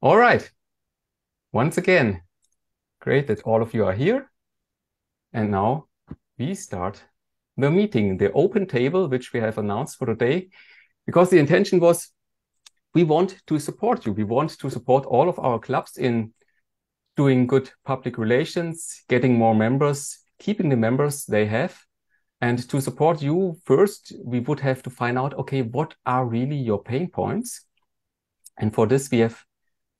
All right. Once again, great that all of you are here. And now we start the meeting, the open table, which we have announced for today, because the intention was we want to support you. We want to support all of our clubs in doing good public relations, getting more members, keeping the members they have. And to support you first, we would have to find out, okay, what are really your pain points? And for this, we have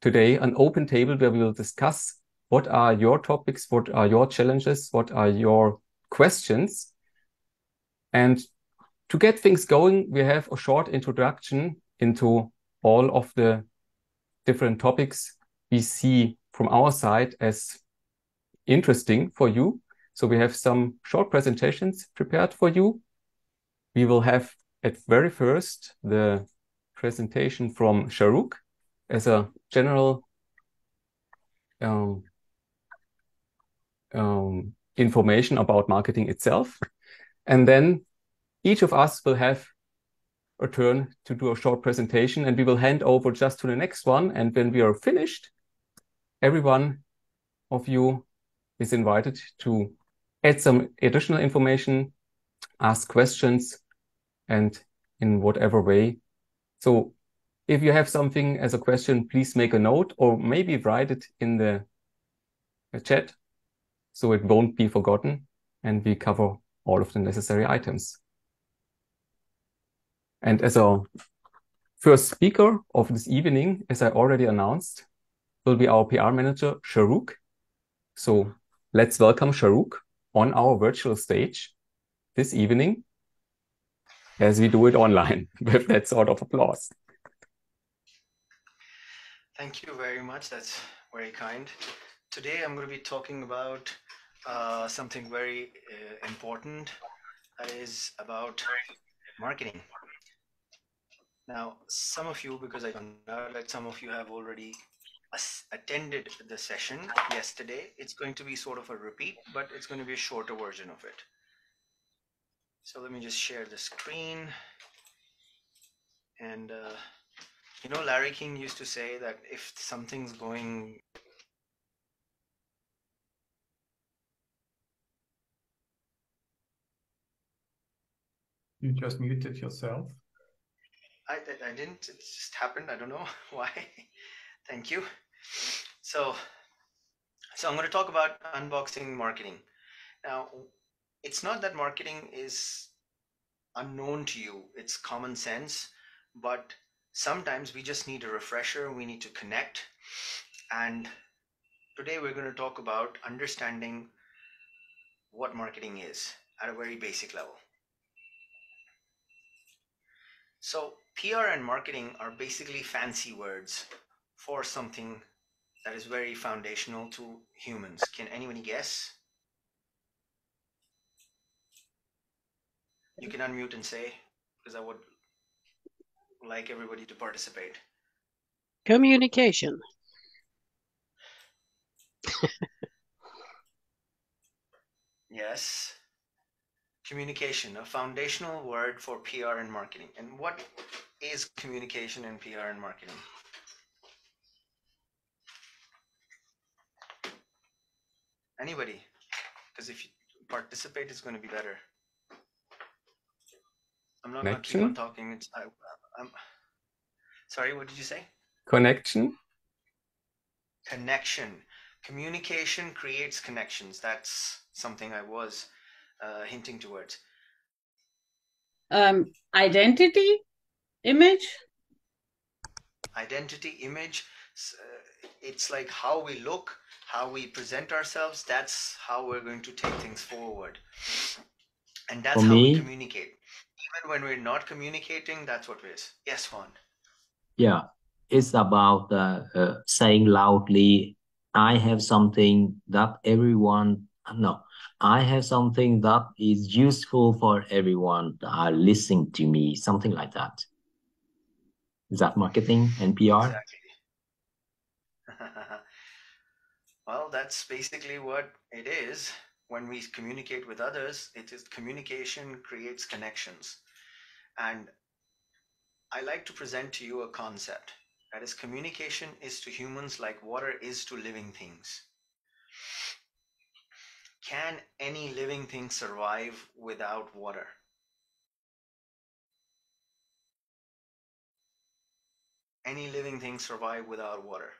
today an open table where we will discuss what are your topics, what are your challenges, what are your questions. And to get things going, we have a short introduction into all of the different topics we see from our side as interesting for you. So we have some short presentations prepared for you. We will have at very first the presentation from Shahrukh as a general information about marketing itself. And then each of us will have a turn to do a short presentation, and we will hand over just to the next one. And when we are finished, everyone of you is invited to add some additional information, ask questions, and in whatever way. So if you have something as a question, please make a note or maybe write it in the chat so it won't be forgotten and we cover all of the necessary items. And as our first speaker of this evening, as I already announced, will be our PR manager, Shahrukh. So let's welcome Shahrukh on our virtual stage this evening, as we do it online with that sort of applause. Thank you very much. That's very kind. Today I'm going to be talking about something very important, that is about marketing. Now, some of you, because I found out that some of you have already attended the session yesterday, it's going to be sort of a repeat, but it's going to be a shorter version of it. So let me just share the screen. And you know, Larry King used to say that if something's going you just muted yourself. I didn't, it just happened. I don't know why. Thank you. So I'm going to talk about unboxing marketing. Now, it's not that marketing is unknown to you. It's common sense, but sometimes we just need a refresher. We need to connect. And today we're going to talk about understanding what marketing is at a very basic level. So PR and marketing are basically fancy words for something that is very foundational to humans. Can anybody guess? You can unmute and say, because I would like everybody to participate. Communication. Yes. Communication, a foundational word for PR and marketing. And what is communication in PR and marketing? Anybody, because if you participate, it's going to be better. I'm not going to keep on talking. I'm sorry, what did you say? Connection. Connection. Communication creates connections. That's something I was hinting towards. Identity, image. Identity, image. It's like how we look, how we present ourselves. That's how we're going to take things forward. And that's how we communicate. Even when we're not communicating, that's what it is. Yes, Juan. Yeah, it's about saying loudly, I have something that everyone, no, I have something that is useful for everyone. Listen to me, something like that. Is that marketing and PR? Exactly. Well, that's basically what it is. When we communicate with others, it is communication creates connections. And I like to present to you a concept. That is, communication is to humans like water is to living things. Can any living thing survive without water? Any living thing survive without water?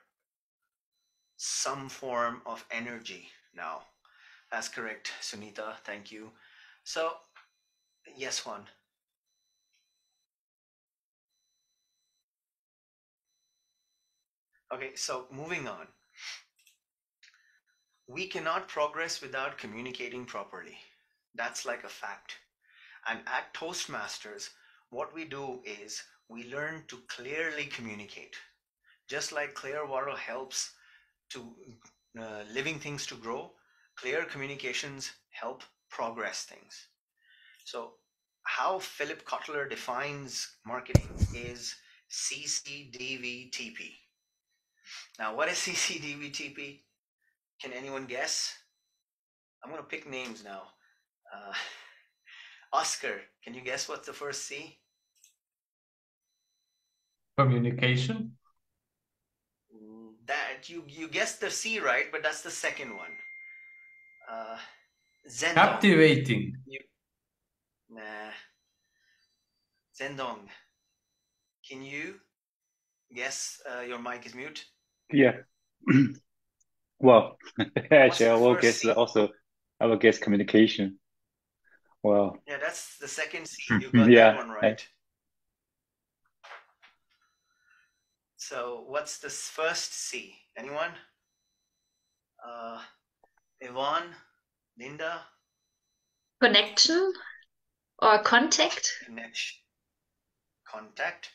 Some form of energy. Now, that's correct, Sunita. Thank you. So, yes, Juan. Okay, so moving on. We cannot progress without communicating properly. That's like a fact. And at Toastmasters, what we do is we learn to clearly communicate. Just like clear water helps to living things to grow, clear communications help progress things. So how Philip Kotler defines marketing is CCDVTP. Now, what is CCDVTP? Can anyone guess? I'm going to pick names now. Oscar, can you guess what's the first C? Communication. That you guessed the C right, but that's the second one. Zendong. Captivating. Nah. Zendong. Can you guess? Your mic is mute. Yeah. Well, actually, I will guess C? Also. I will guess communication. Well. Yeah, that's the second C. You got yeah, that one right. So what's the first C? Anyone? Yvonne, Linda? Connection or contact? Connection. Contact.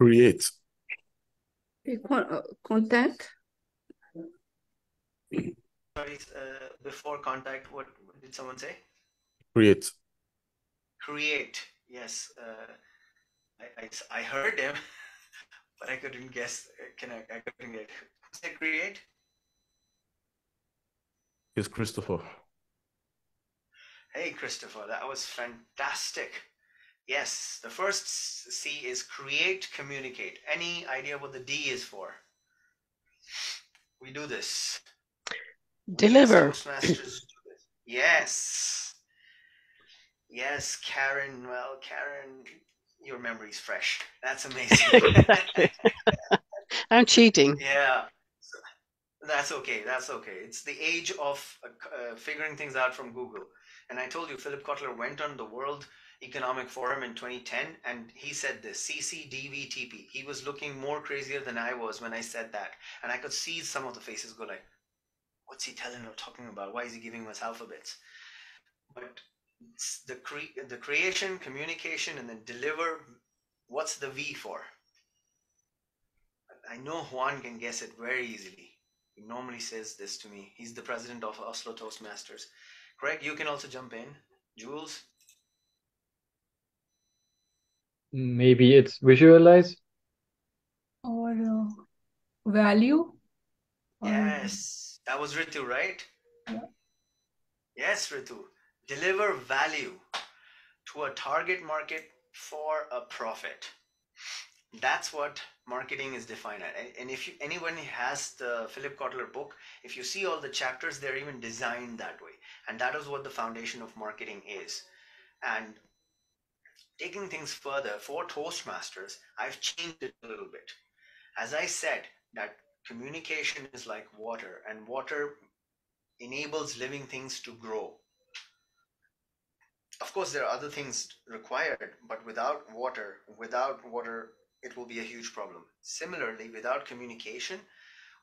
Create. Contact. Sorry, before contact, what did someone say? Create. Create, yes. I heard him. But I couldn't guess. I couldn't get. Who said create? It's Christopher. Hey, Christopher, that was fantastic. Yes, the first C is create, communicate. Any idea what the D is for? We do this. Deliver. Toastmasters do this. Yes. Yes, Karen. Well, Karen. Your memory's fresh. That's amazing. I'm cheating. Yeah, that's okay. That's okay. It's the age of figuring things out from Google. And I told you, Philip Kotler went on the World Economic Forum in 2010, and he said this, CCDVTP. He was looking more crazier than I was when I said that. And I could see some of the faces go like, what's he telling or talking about? Why is he giving us alphabets? But the creation, communication, and then deliver. What's the V for? I know Juan can guess it very easily. He normally says this to me. He's the president of Oslo Toastmasters. Craig, you can also jump in. Jules? Maybe it's visualize. Or value. Yes. That was Ritu, right? Yeah. Yes, Ritu. Deliver value to a target market for a profit. That's what marketing is defined at. And if anyone has the Philip Kotler book, if you see all the chapters, they're even designed that way. And that is what the foundation of marketing is. And taking things further, for Toastmasters, I've changed it a little bit. As I said, that communication is like water, and water enables living things to grow. Of course, there are other things required, but without water, it will be a huge problem. Similarly, without communication,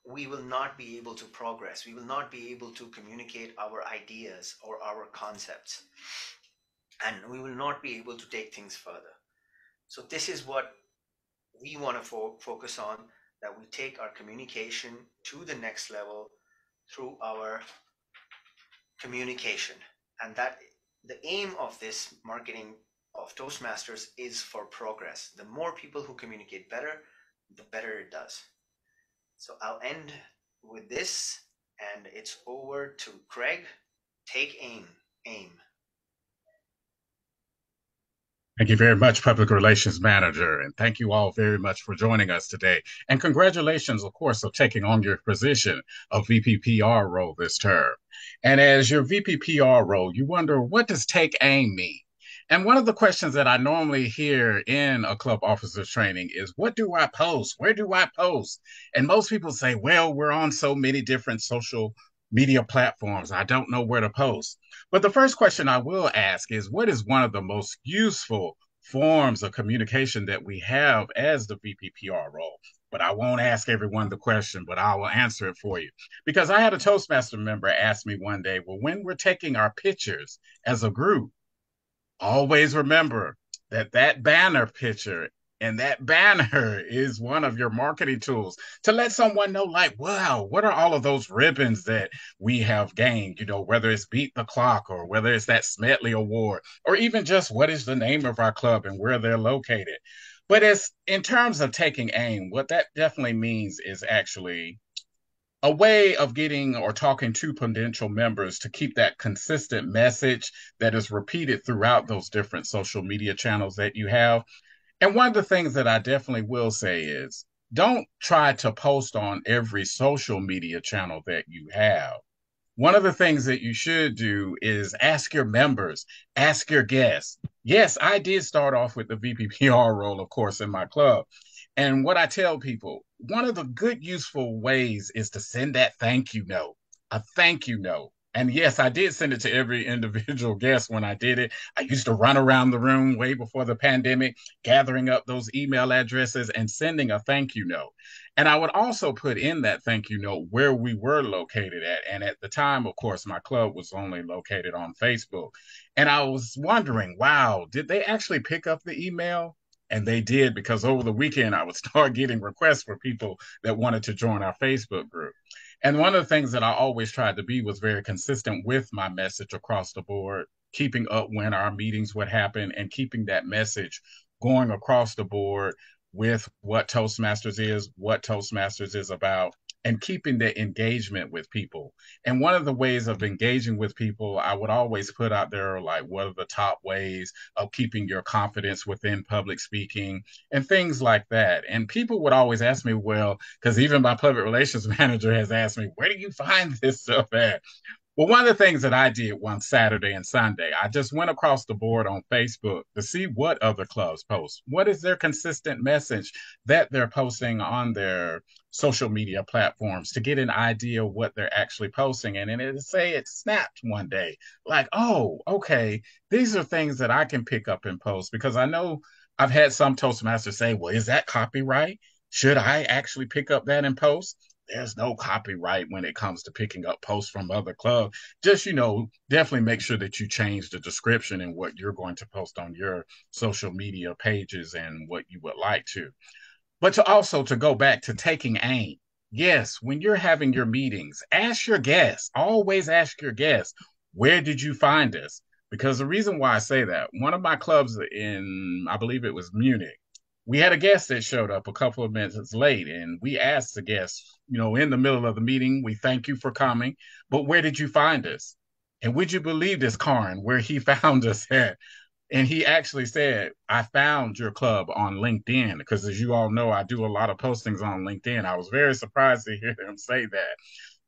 we will not be able to progress. We will not be able to communicate our ideas or our concepts, and we will not be able to take things further. So this is what we want to focus on, that we take our communication to the next level through our communication. And that the aim of this marketing of Toastmasters is for progress. The more people who communicate better, the better it does. So I'll end with this, and it's over to Craig. Take aim. Thank you very much, Public Relations Manager, and thank you all very much for joining us today. And congratulations, of course, on taking on your position of VPPR role this term. And as your VPPR role, you wonder, what does take aim mean? And one of the questions that I normally hear in a club officers training is, what do I post? Where do I post? And most people say, well, we're on so many different social media platforms, I don't know where to post. But the first question I will ask is, what is one of the most useful forms of communication that we have as the VPPR role? But I won't ask everyone the question, but I will answer it for you. Because I had a Toastmaster member ask me one day, well, when we're taking our pictures as a group, always remember that that banner picture and that banner is one of your marketing tools to let someone know, like, wow, what are all of those ribbons that we have gained? You know, whether it's Beat the Clock or whether it's that Smedley Award or even just what is the name of our club and where they're located. But it's in terms of taking aim, what that definitely means is actually a way of getting or talking to potential members to keep that consistent message that is repeated throughout those different social media channels that you have. And one of the things that I definitely will say is, don't try to post on every social media channel that you have. One of the things that you should do is ask your members, ask your guests. Yes, I did start off with the VPPR role, of course, in my club. And what I tell people, one of the good useful ways is to send that thank you note, a thank you note. And yes, I did send it to every individual guest when I did it. I used to run around the room way before the pandemic, gathering up those email addresses and sending a thank you note. And I would also put in that thank you note where we were located at. And at the time, of course, my club was only located on Facebook. And I was wondering, wow, did they actually pick up the email? And they did, because over the weekend, I would start getting requests for people that wanted to join our Facebook group. And one of the things that I always tried to be was very consistent with my message across the board, keeping up when our meetings would happen and keeping that message going across the board with what Toastmasters is about, and keeping the engagement with people. And one of the ways of engaging with people, I would always put out there, like, what are the top ways of keeping your confidence within public speaking and things like that. And people would always ask me, well, because even my public relations manager has asked me, where do you find this stuff at? Well, one of the things that I did one Saturday and Sunday, I just went across the board on Facebook to see what other clubs post. What is their consistent message that they're posting on their social media platforms to get an idea of what they're actually posting? And it say it snapped one day, like, oh, okay, these are things that I can pick up and post, because I know I've had some Toastmasters say, well, is that copyright? Should I actually pick up that and post? There's no copyright when it comes to picking up posts from other clubs. Just, you know, definitely make sure that you change the description and what you're going to post on your social media pages and what you would like to. But to also to go back to taking aim. Yes, when you're having your meetings, ask your guests, always ask your guests, where did you find us? Because the reason why I say that, one of my clubs in, I believe it was Munich, we had a guest that showed up a couple of minutes late, and we asked the guest, you know, in the middle of the meeting, we thank you for coming, but where did you find us? And would you believe this, Karin, where he found us at? And he actually said, I found your club on LinkedIn, because as you all know, I do a lot of postings on LinkedIn. I was very surprised to hear him say that.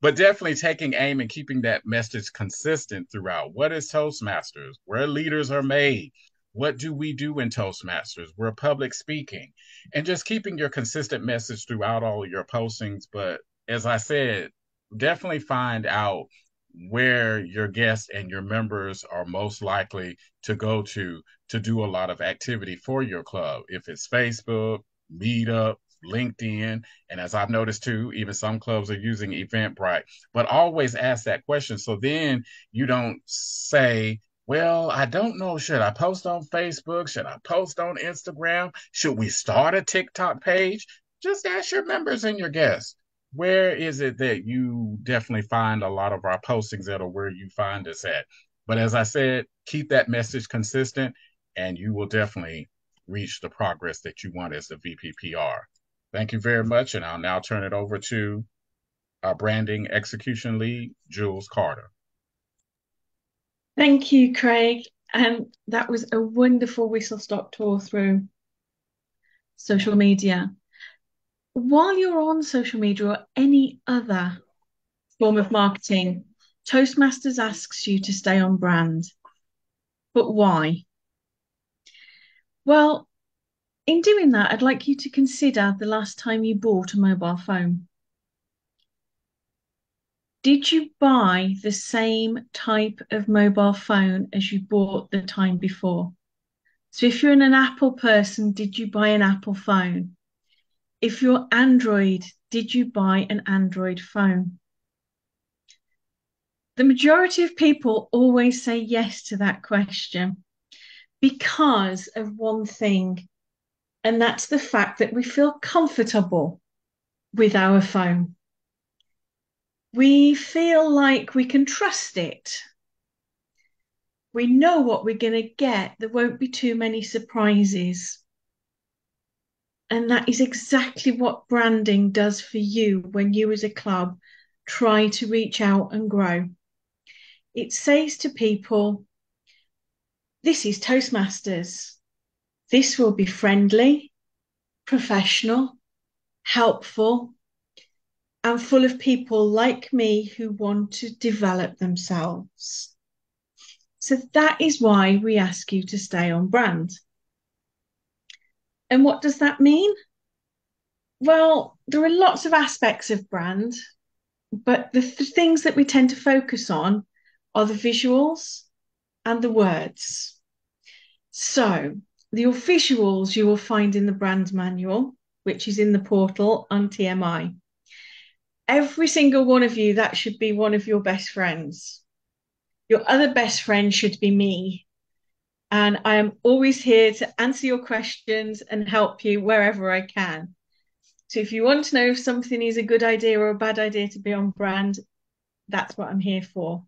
But definitely taking aim and keeping that message consistent throughout. What is Toastmasters? Where leaders are made. What do we do in Toastmasters? We're public speaking. And just keeping your consistent message throughout all of your postings. But as I said, definitely find out where your guests and your members are most likely to go to do a lot of activity for your club. If it's Facebook, Meetup, LinkedIn, and as I've noticed too, even some clubs are using Eventbrite. But always ask that question, so then you don't say, well, I don't know, should I post on Facebook? Should I post on Instagram? Should we start a TikTok page? Just ask your members and your guests, where is it that you definitely find a lot of our postings that are where you find us at? But as I said, keep that message consistent and you will definitely reach the progress that you want as the VPPR. Thank you very much. And I'll now turn it over to our branding execution lead, Jules Carter. Thank you, Craig. And that was a wonderful whistle-stop tour through social media. While you're on social media or any other form of marketing, Toastmasters asks you to stay on brand. But why? Well, in doing that, I'd like you to consider the last time you bought a mobile phone. Did you buy the same type of mobile phone as you bought the time before? So if you're an Apple person, did you buy an Apple phone? If you're Android, did you buy an Android phone? The majority of people always say yes to that question because of one thing, and that's the fact that we feel comfortable with our phone. We feel like we can trust it. We know what we're going to get. There won't be too many surprises. And that is exactly what branding does for you when you as a club try to reach out and grow. It says to people, this is Toastmasters. This will be friendly, professional, helpful, and full of people like me who want to develop themselves. So that is why we ask you to stay on brand. And what does that mean? Well, there are lots of aspects of brand, but the things that we tend to focus on are the visuals and the words. So your visuals you will find in the brand manual, which is in the portal on TMI. Every single one of you, that should be one of your best friends. Your other best friend should be me. And I am always here to answer your questions and help you wherever I can. So if you want to know if something is a good idea or a bad idea to be on brand, that's what I'm here for.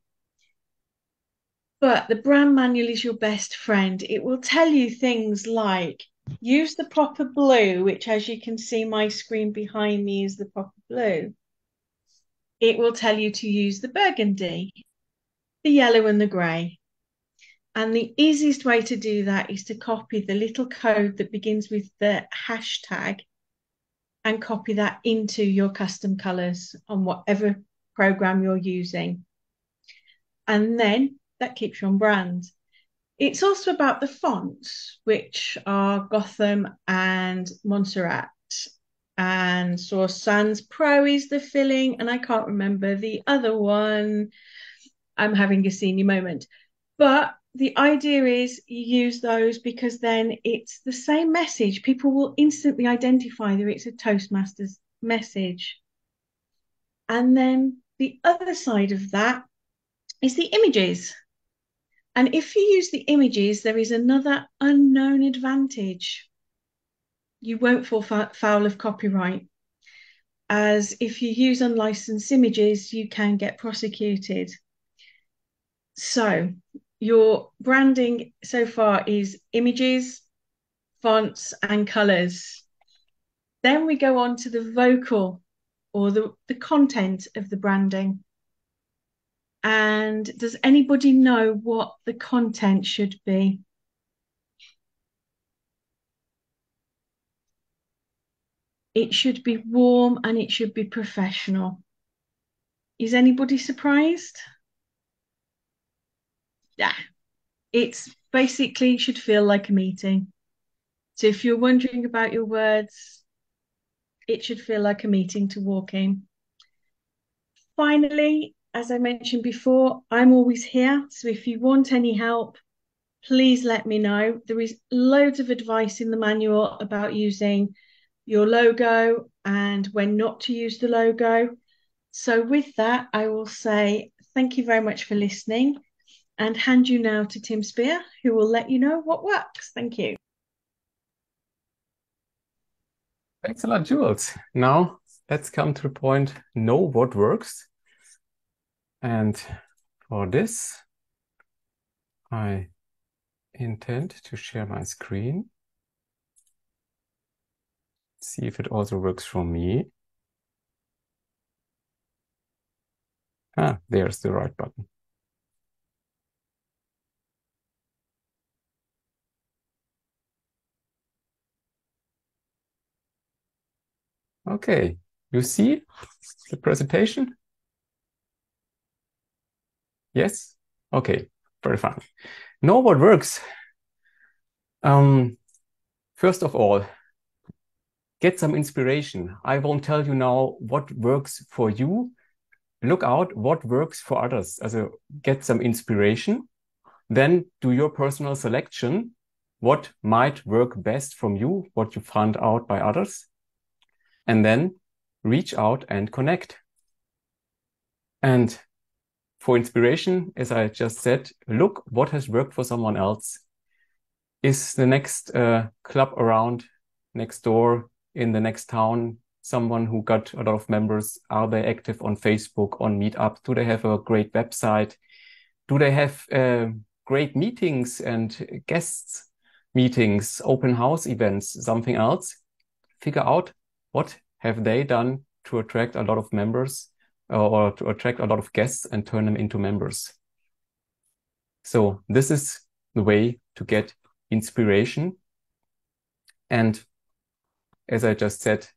But the brand manual is your best friend. It will tell you things like, use the proper blue, which as you can see, my screen behind me is the proper blue. It will tell you to use the burgundy, the yellow and the grey. And the easiest way to do that is to copy the little code that begins with the hashtag and copy that into your custom colours on whatever programme you're using. And then that keeps you on brand. It's also about the fonts, which are Gotham and Montserrat. And so Sans Pro is the filling, and I can't remember the other one. I'm having a senior moment. But the idea is you use those because then it's the same message. People will instantly identify that it's a Toastmasters message. And then the other side of that is the images. And if you use the images, there is another unknown advantage. You won't fall foul of copyright, as if you use unlicensed images, you can get prosecuted. So your branding so far is images, fonts, and colours. Then we go on to the vocal, or the content of the branding. And does anybody know what the content should be? It should be warm and it should be professional. Is anybody surprised? Yeah. It's basically should feel like a meeting. So if you're wondering about your words, it should feel like a meeting to walk in. Finally, as I mentioned before, I'm always here. So if you want any help, please let me know. There is loads of advice in the manual about using your logo and when not to use the logo. So with that, I will say thank you very much for listening and hand you now to Tim Spear, who will let you know what works. Thank you. Thanks a lot, Jules. Now let's come to the point, know what works. And for this, I intend to share my screen. See if it also works for me. Ah, there's the right button. Okay, you see the presentation? Yes? Okay, very fun. Know what works? First of all, get some inspiration. I won't tell you now what works for you. Look out what works for others. Also, get some inspiration. Then do your personal selection. What might work best from you, what you found out by others. And then reach out and connect. And for inspiration, as I just said, look what has worked for someone else. Is the next club around, next door, in the next town, someone who got a lot of members? Are they active on Facebook, on Meetup? Do they have a great website? Do they have great meetings and guests? Meetings, open house events, something else. Figure out what have they done to attract a lot of members or to attract a lot of guests and turn them into members. So this is the way to get inspiration. And as I just said,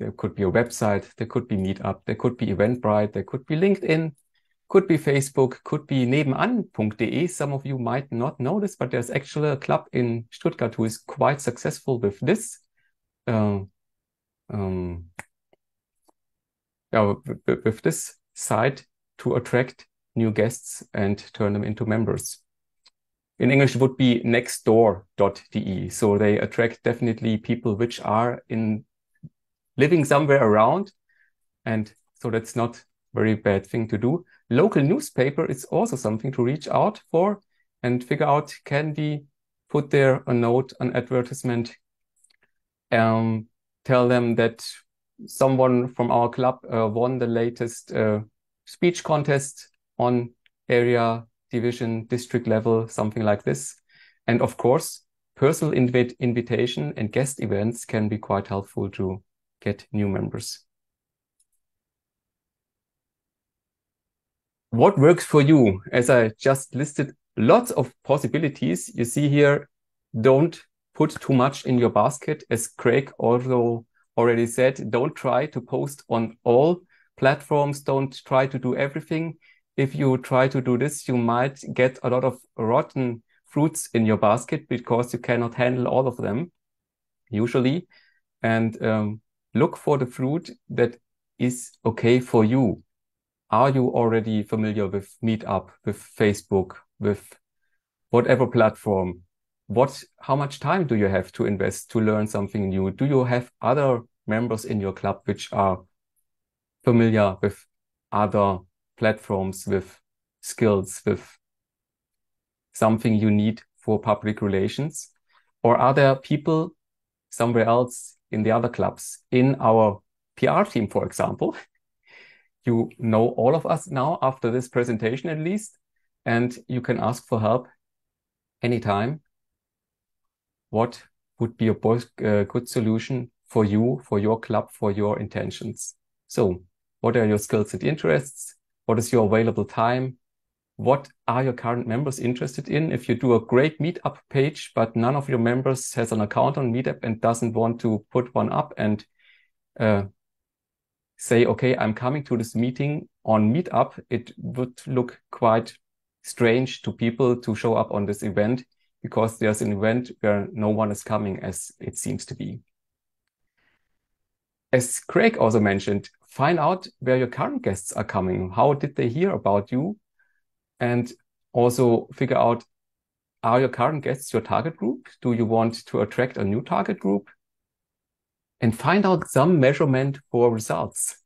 there could be a website, there could be Meetup, there could be Eventbrite, there could be LinkedIn, could be Facebook, could be nebenan.de. Some of you might not know this, but there's actually a club in Stuttgart who is quite successful with this, with this site to attract new guests and turn them into members. In English, it would be nextdoor.de. So they attract definitely people which are living somewhere around, and so that's not very bad thing to do. Local newspaper is also something to reach out for and figure out, can we put there a note, an advertisement, tell them that someone from our club won the latest speech contest on area, division, district level, something like this. And of course, personal invitation and guest events can be quite helpful to get new members. What works for you? As I just listed lots of possibilities, you see here, don't put too much in your basket. As Craig also already said, don't try to post on all platforms. Don't try to do everything. If you try to do this, you might get a lot of rotten fruits in your basket because you cannot handle all of them, usually. And look for the fruit that is okay for you. Are you already familiar with Meetup, with Facebook, with whatever platform? How much time do you have to invest to learn something new? Do you have other members in your club which are familiar with other platforms, with skills, with something you need for public relations? Or are there people somewhere else in the other clubs, in our PR team, for example? You know all of us now after this presentation at least, and you can ask for help anytime. What would be a good solution for you, for your club, for your intentions? So what are your skills and interests? What is your available time? What are your current members interested in? If you do a great Meetup page, but none of your members has an account on Meetup and doesn't want to put one up and say, okay, I'm coming to this meeting on Meetup, it would look quite strange to people to show up on this event because there's an event where no one is coming, as it seems to be. As Craig also mentioned, find out where your current guests are coming. How did they hear about you? And also figure out, are your current guests your target group? Do you want to attract a new target group? And find out some measurement for results.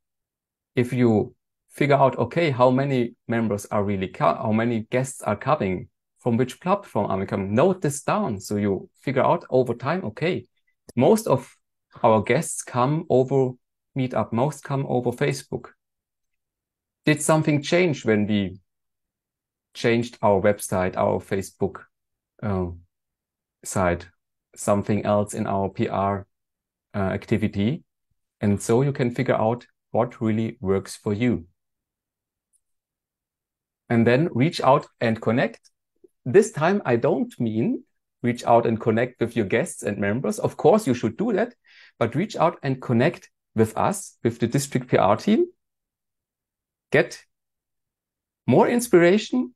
If you figure out, okay, how many members are really coming, how many guests are coming, from which platform are we coming, note this down. So you figure out over time, okay, most of our guests come over Meetup, most come over Facebook. Did something change when we changed our website, our Facebook site, something else in our PR activity? And so you can figure out what really works for you. And then reach out and connect. This time I don't mean reach out and connect with your guests and members. Of course you should do that, but reach out and connect with us, with the District PR team, get more inspiration,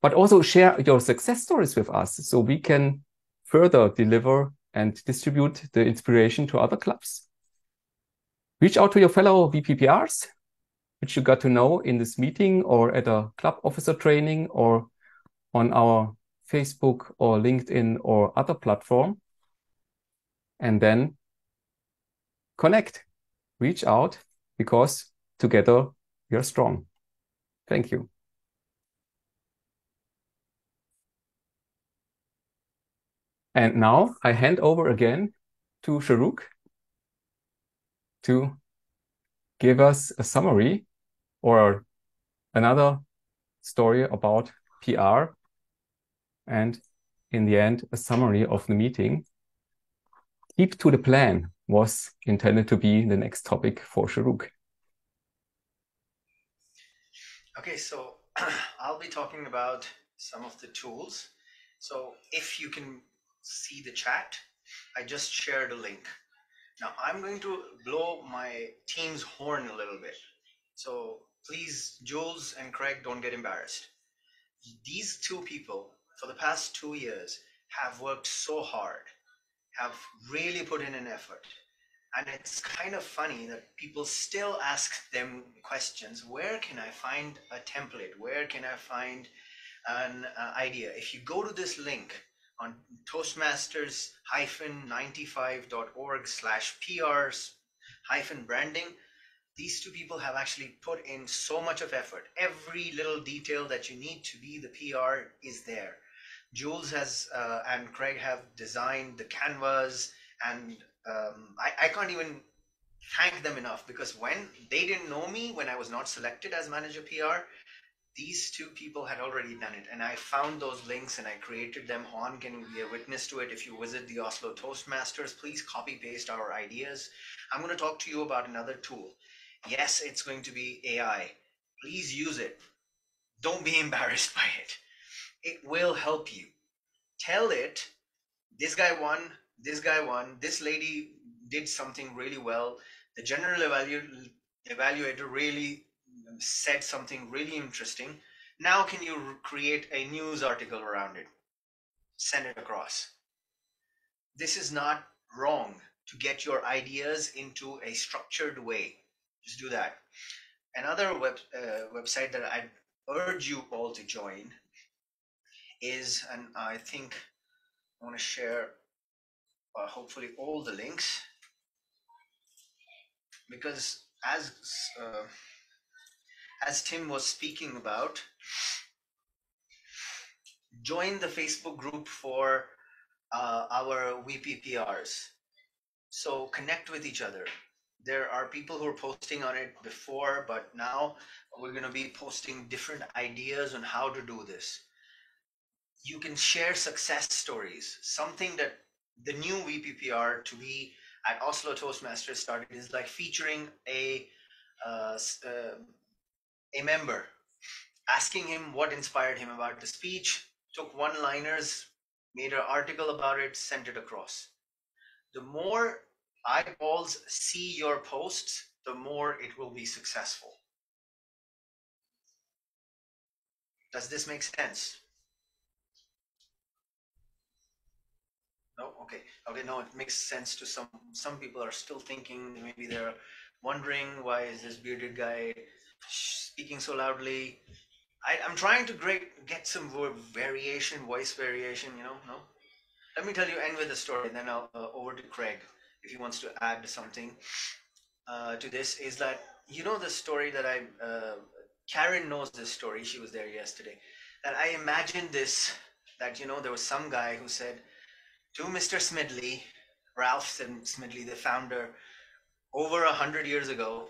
but also share your success stories with us so we can further deliver and distribute the inspiration to other clubs. Reach out to your fellow VPPRs, which you got to know in this meeting or at a club officer training or on our Facebook or LinkedIn or other platform. And then connect, reach out, because together we are strong. Thank you. And now I hand over again to Shahrukh to give us a summary or another story about PR and in the end, a summary of the meeting. Keep to the plan was intended to be the next topic for Shahrukh. Okay, so I'll be talking about some of the tools. So if you can see the chat, I just shared a link. Now I'm going to blow my team's horn a little bit. So please, Jules and Craig, don't get embarrassed. These two people for the past 2 years have worked so hard, have really put in an effort. And it's kind of funny that people still ask them questions. Where can I find a template? Where can I find an idea? If you go to this link on Toastmasters-95.org/PR-branding, these two people have actually put in so much of effort. Every little detail that you need to be the PR is there. Jules has and Craig have designed the canvas, and I can't even thank them enough, because when they didn't know me, when I was not selected as manager PR, these two people had already done it. And I found those links and I created them. Juan can be a witness to it. If you visit the Oslo Toastmasters, please copy paste our ideas. I'm going to talk to you about another tool. Yes, it's going to be AI. Please use it. Don't be embarrassed by it. It will help you. Tell it, this guy won, this guy won, this lady did something really well. The general evaluator really said something really interesting. Now can you create a news article around it? Send it across. This is not wrong to get your ideas into a structured way. Just do that. Another website that I urge you all to join is, and I think I want to share hopefully all the links, because as Tim was speaking about, join the Facebook group for our VPPRs. So connect with each other. There are people who are posting on it before, but now we're going to be posting different ideas on how to do this. You can share success stories. Something that the new VPPR to be at Oslo Toastmasters started is like featuring a member, asking him what inspired him about the speech, took one-liners, made an article about it, sent it across. The more eyeballs see your posts, the more it will be successful. Does this make sense? No? Okay. Okay. No, it makes sense to some. Some people are still thinking, maybe they're wondering, why is this bearded guy speaking so loudly? I'm trying to get some variation, voice variation, you know, no? Let me tell you, end with a story, and then I'll over to Craig if he wants to add something to this, is that, you know, the story that Karen knows this story, she was there yesterday, that I imagined this, that, you know, there was some guy who said, to Mr. Smedley, Ralph Smedley, the founder, over 100 years ago,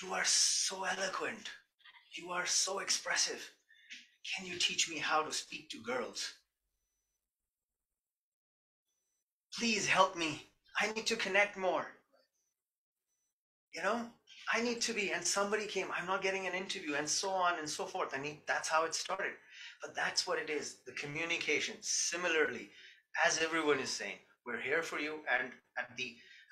you are so eloquent. You are so expressive. Can you teach me how to speak to girls? Please help me. I need to connect more. You know, I need to be, and somebody came, I'm not getting an interview, and so on and so forth. I mean, that's how it started. But that's what it is, the communication. Similarly, as everyone is saying, we're here for you. And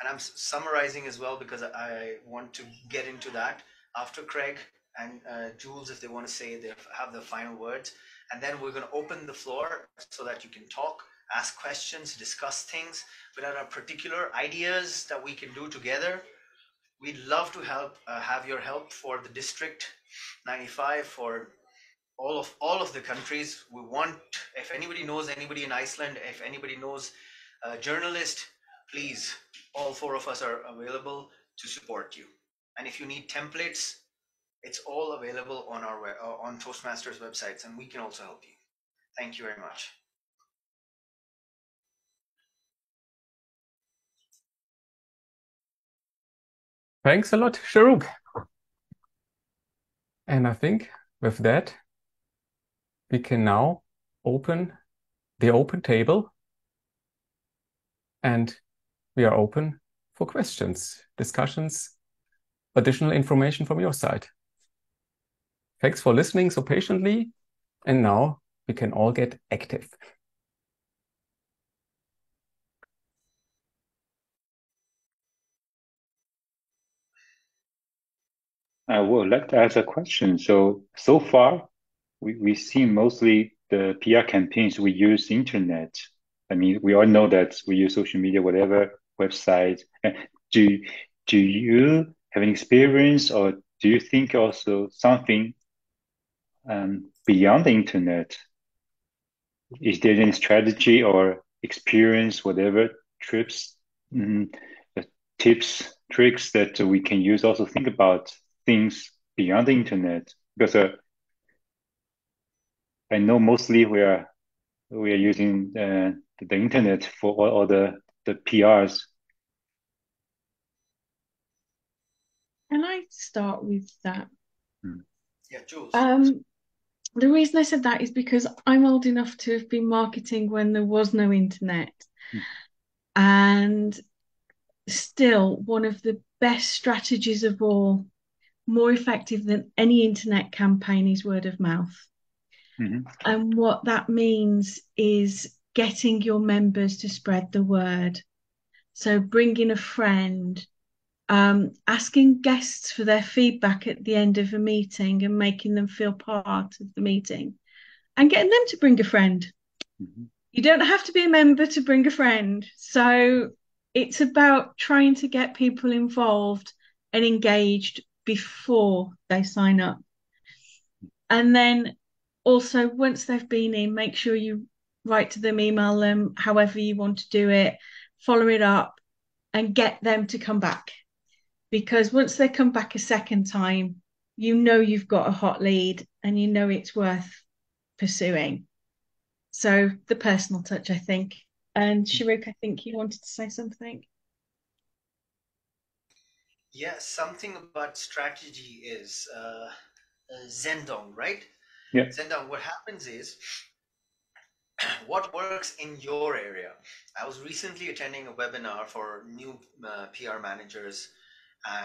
and I'm summarizing as well because I want to get into that after Craig and Jules, if they want to say they have the final words, and then we're going to open the floor so that you can talk, ask questions, discuss things, but there are particular ideas that we can do together. We'd love to help, have your help for the District 95, for all of the countries. We want, if anybody knows anybody in Iceland, if anybody knows a journalist, please, all four of us are available to support you. And if you need templates, it's all available on our on Toastmasters websites, and we can also help you. Thank you very much. Thanks a lot, Shahrukh. And I think with that, we can now open the open table, and we are open for questions, discussions, additional information from your side. Thanks for listening so patiently, and now we can all get active. I would like to ask a question. So far, we see mostly the PR campaigns, we use internet. I mean, we all know that we use social media, whatever, website. Do you have an experience, or do you think also something beyond the internet? Is there any strategy or experience, whatever, trips, tips, tricks that we can use, also think about things beyond the internet? Because I know mostly we are using the internet for all the PRs. Can I start with that? Yeah, Jules. The reason I said that is because I'm old enough to have been marketing when there was no internet, and still one of the best strategies of all, more effective than any internet campaign, is word of mouth. And what that means is getting your members to spread the word. So bringing a friend, asking guests for their feedback at the end of a meeting and making them feel part of the meeting, and getting them to bring a friend. You don't have to be a member to bring a friend. So it's about trying to get people involved and engaged before they sign up. And then also, once they've been in, make sure you write to them, email them, however you want to do it, follow it up, and get them to come back. Because once they come back a second time, you know you've got a hot lead and you know it's worth pursuing. So the personal touch, I think. And Shahrukh, I think you wanted to say something. Yeah, something about strategy is Zendong, right? Yeah. Zendong, what happens is what works in your area. I was recently attending a webinar for new PR managers,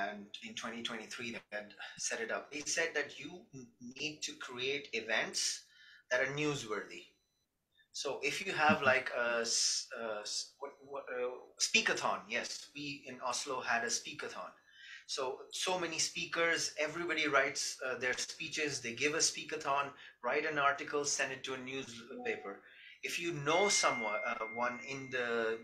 and in 2023 they had set it up. They said that you need to create events that are newsworthy. So if you have like a speakathon, yes, we in Oslo had a speakathon. So many speakers, everybody writes their speeches, they give a speakathon, write an article, send it to a newspaper. If you know someone one in the,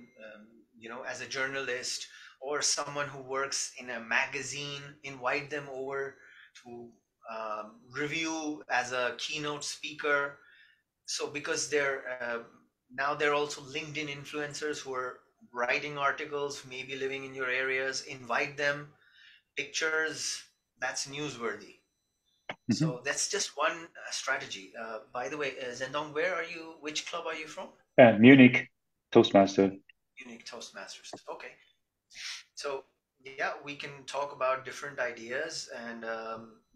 you know, as a journalist or someone who works in a magazine, invite them over to review as a keynote speaker. So because they're now they're also LinkedIn influencers who are writing articles, maybe living in your areas, invite them. Pictures, that's newsworthy. So that's just one strategy. By the way, Zendong, where are you? Which club are you from? Munich Toastmasters. Munich Toastmasters. Okay. So yeah, we can talk about different ideas, and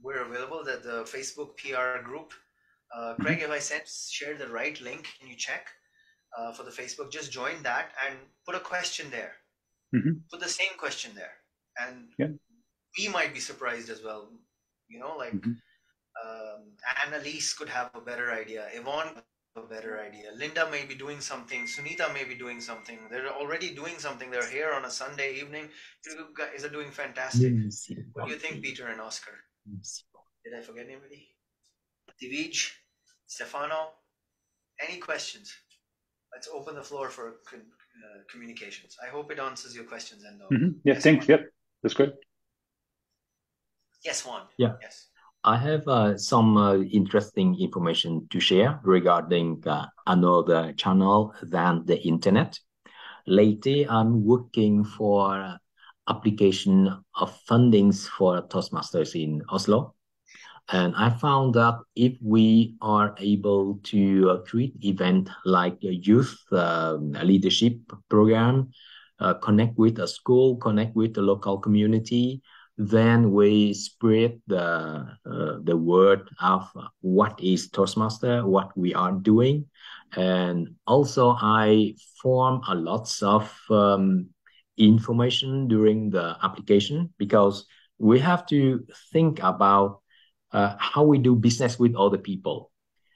we're available at the Facebook PR group. Craig, if I share the right link, can you check for the Facebook? Just join that and put a question there. Put the same question there, and we might be surprised as well, you know, like Annalise could have a better idea. Yvonne a better idea. Linda may be doing something. Sunita may be doing something. They're already doing something. They're here on a Sunday evening. You guys are doing fantastic. What do you think, Peter and Oscar? Did I forget anybody? Divij, Stefano, any questions? Let's open the floor for communications. I hope it answers your questions. And yeah, thanks. Yep, that's good. Yes, Juan. Yeah. Yes. I have some interesting information to share regarding another channel than the internet. Lately, I'm working for application of fundings for Toastmasters in Oslo. And I found that if we are able to treat event like a youth leadership program, connect with a school, connect with the local community, then we spread the word of what is Toastmaster, what we are doing. And also I form a lots of information during the application, because we have to think about how we do business with other people.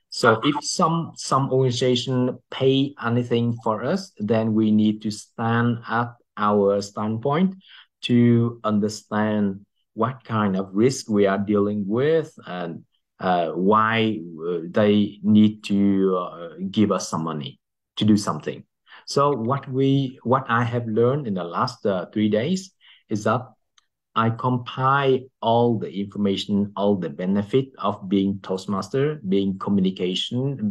So if some organization pay anything for us, then we need to stand at our standpoint to understand what kind of risk we are dealing with and why they need to give us some money to do something. So what I have learned in the last 3 days is that I compile all the information, all the benefit of being Toastmaster, being communication,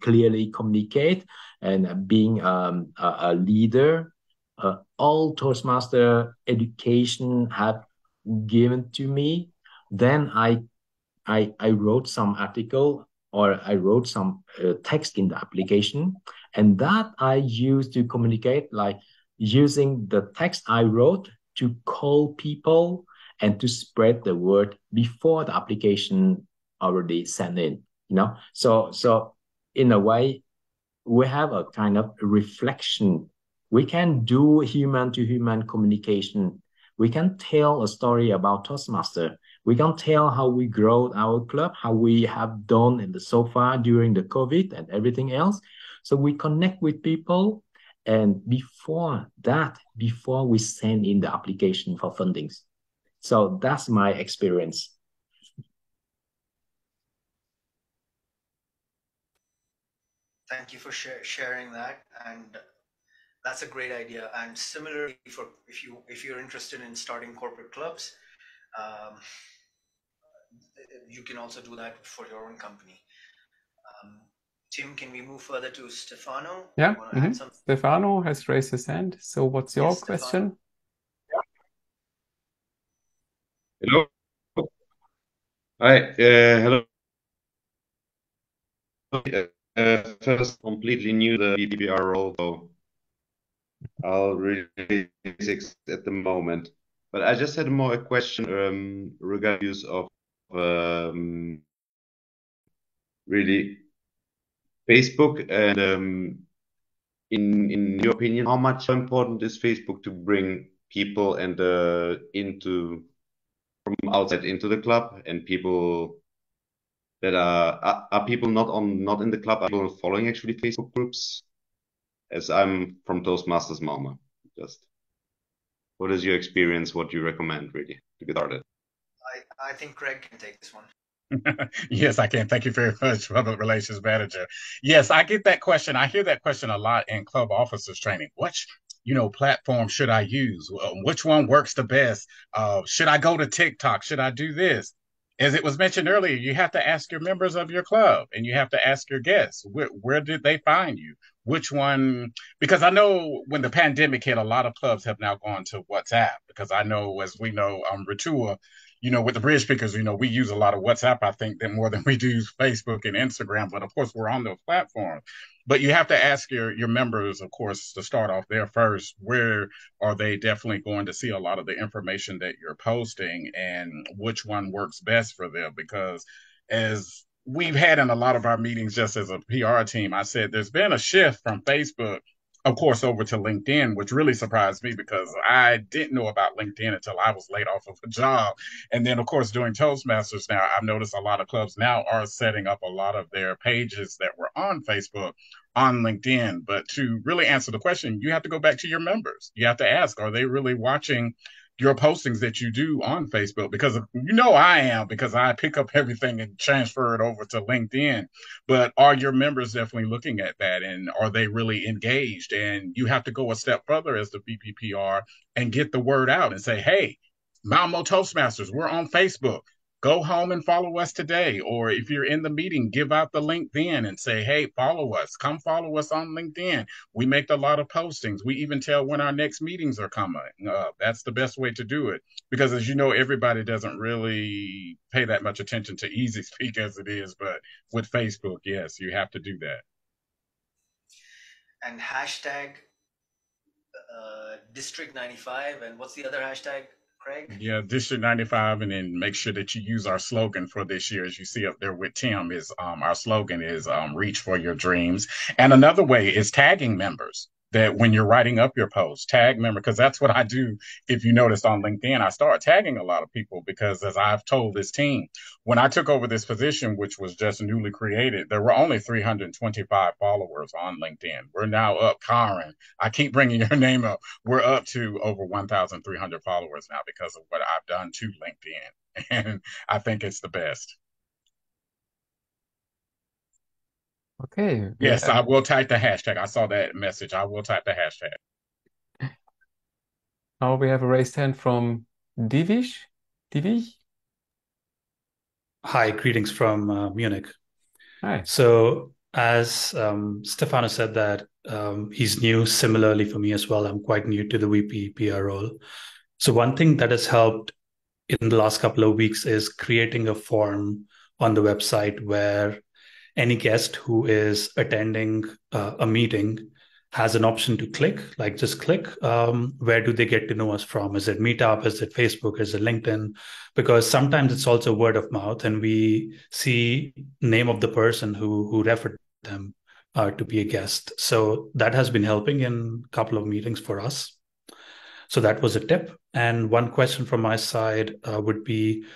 clearly communicate, and being a leader. All Toastmaster education have given to me. Then I wrote some article, or I wrote some text in the application, and that I use to communicate, like using the text I wrote to call people and to spread the word before the application already sent in. You know, so in a way, we have a kind of reflection. We can do human-to-human communication. We can tell a story about Toastmaster. We can tell how we grow our club, how we have done in the so far during the COVID and everything else. So we connect with people. And before we send in the application for fundings. So that's my experience. Thank you for sharing that. And that's a great idea. And similarly, for if you're interested in starting corporate clubs, you can also do that for your own company. Tim, can we move further to Stefano? Yeah, Stefano has raised his hand. So what's your question? Yeah. Hello. Hi, hello. First, completely new the VPPR role, so I'll read basics at the moment. But I just had more a question regarding use of really Facebook, and in your opinion, how much important is Facebook to bring people and into from outside into the club, and people that are people not in the club, are people following actually Facebook groups? As I'm from Toastmasters Malmö, just what is your experience? What do you recommend really to get started? I think Craig can take this one. Yes, I can. Thank you very much, Public Relations Manager. Yes, I get that question. I hear that question a lot in club officers training. Which, platform should I use? Which one works the best? Should I go to TikTok? Should I do this? As it was mentioned earlier, you have to ask your members of your club, and you have to ask your guests, where did they find you? Which one? Because I know when the pandemic hit, a lot of clubs have now gone to WhatsApp, because I know, as we know, Ritua, with the bridge speakers, we use a lot of WhatsApp, I think, more than we do use Facebook and Instagram. But of course, we're on those platforms. But you have to ask your members, of course, to start off there first. Where are they definitely going to see a lot of the information that you're posting, and which one works best for them? Because as we've had in a lot of our meetings, just as a PR team, I said there's been a shift from Facebook of course, over to LinkedIn, which really surprised me because I didn't know about LinkedIn until I was laid off of a job. And then, of course, doing Toastmasters now, I've noticed a lot of clubs now are setting up a lot of their pages that were on Facebook on LinkedIn. But to really answer the question, you have to go back to your members. You have to ask, are they really watching your postings that you do on Facebook? Because, you know, I am, because I pick up everything and transfer it over to LinkedIn. But are your members definitely looking at that? And are they really engaged? And you have to go a step further as the VPPR and get the word out and say, hey, Malmö Toastmasters, we're on Facebook. Go home and follow us today. Or if you're in the meeting, give out the link then and say, hey, follow us. Come follow us on LinkedIn. We make a lot of postings. We even tell when our next meetings are coming. That's the best way to do it. Because as you know, everybody doesn't really pay that much attention to EasySpeak as it is. But with Facebook, yes, you have to do that. And hashtag District 95. And what's the other hashtag? Craig? Yeah, District 95, and then make sure that you use our slogan for this year. As you see up there with Tim, is our slogan is reach for your dreams. And another way is tagging members. That when you're writing up your post, tag member, because that's what I do. If you noticed on LinkedIn, I start tagging a lot of people because, as I've told this team, when I took over this position, which was just newly created, there were only 325 followers on LinkedIn. We're now up, Karen, I keep bringing your name up. We're up to over 1,300 followers now because of what I've done to LinkedIn. And I think it's the best. Okay. Yes, I will type the hashtag. I saw that message. I will type the hashtag. Now we have a raised hand from Divish. Divish? Hi, greetings from Munich. Hi. So as Stefano said that he's new, similarly for me as well, I'm quite new to the VPPR role. So one thing that has helped in the last couple of weeks is creating a form on the website where any guest who is attending a meeting has an option to click, like just click, where do they get to know us from? Is it Meetup? Is it Facebook? Is it LinkedIn? Because sometimes it's also word of mouth and we see name of the person who referred them to be a guest. So that has been helping in a couple of meetings for us. So that was a tip. And one question from my side would be,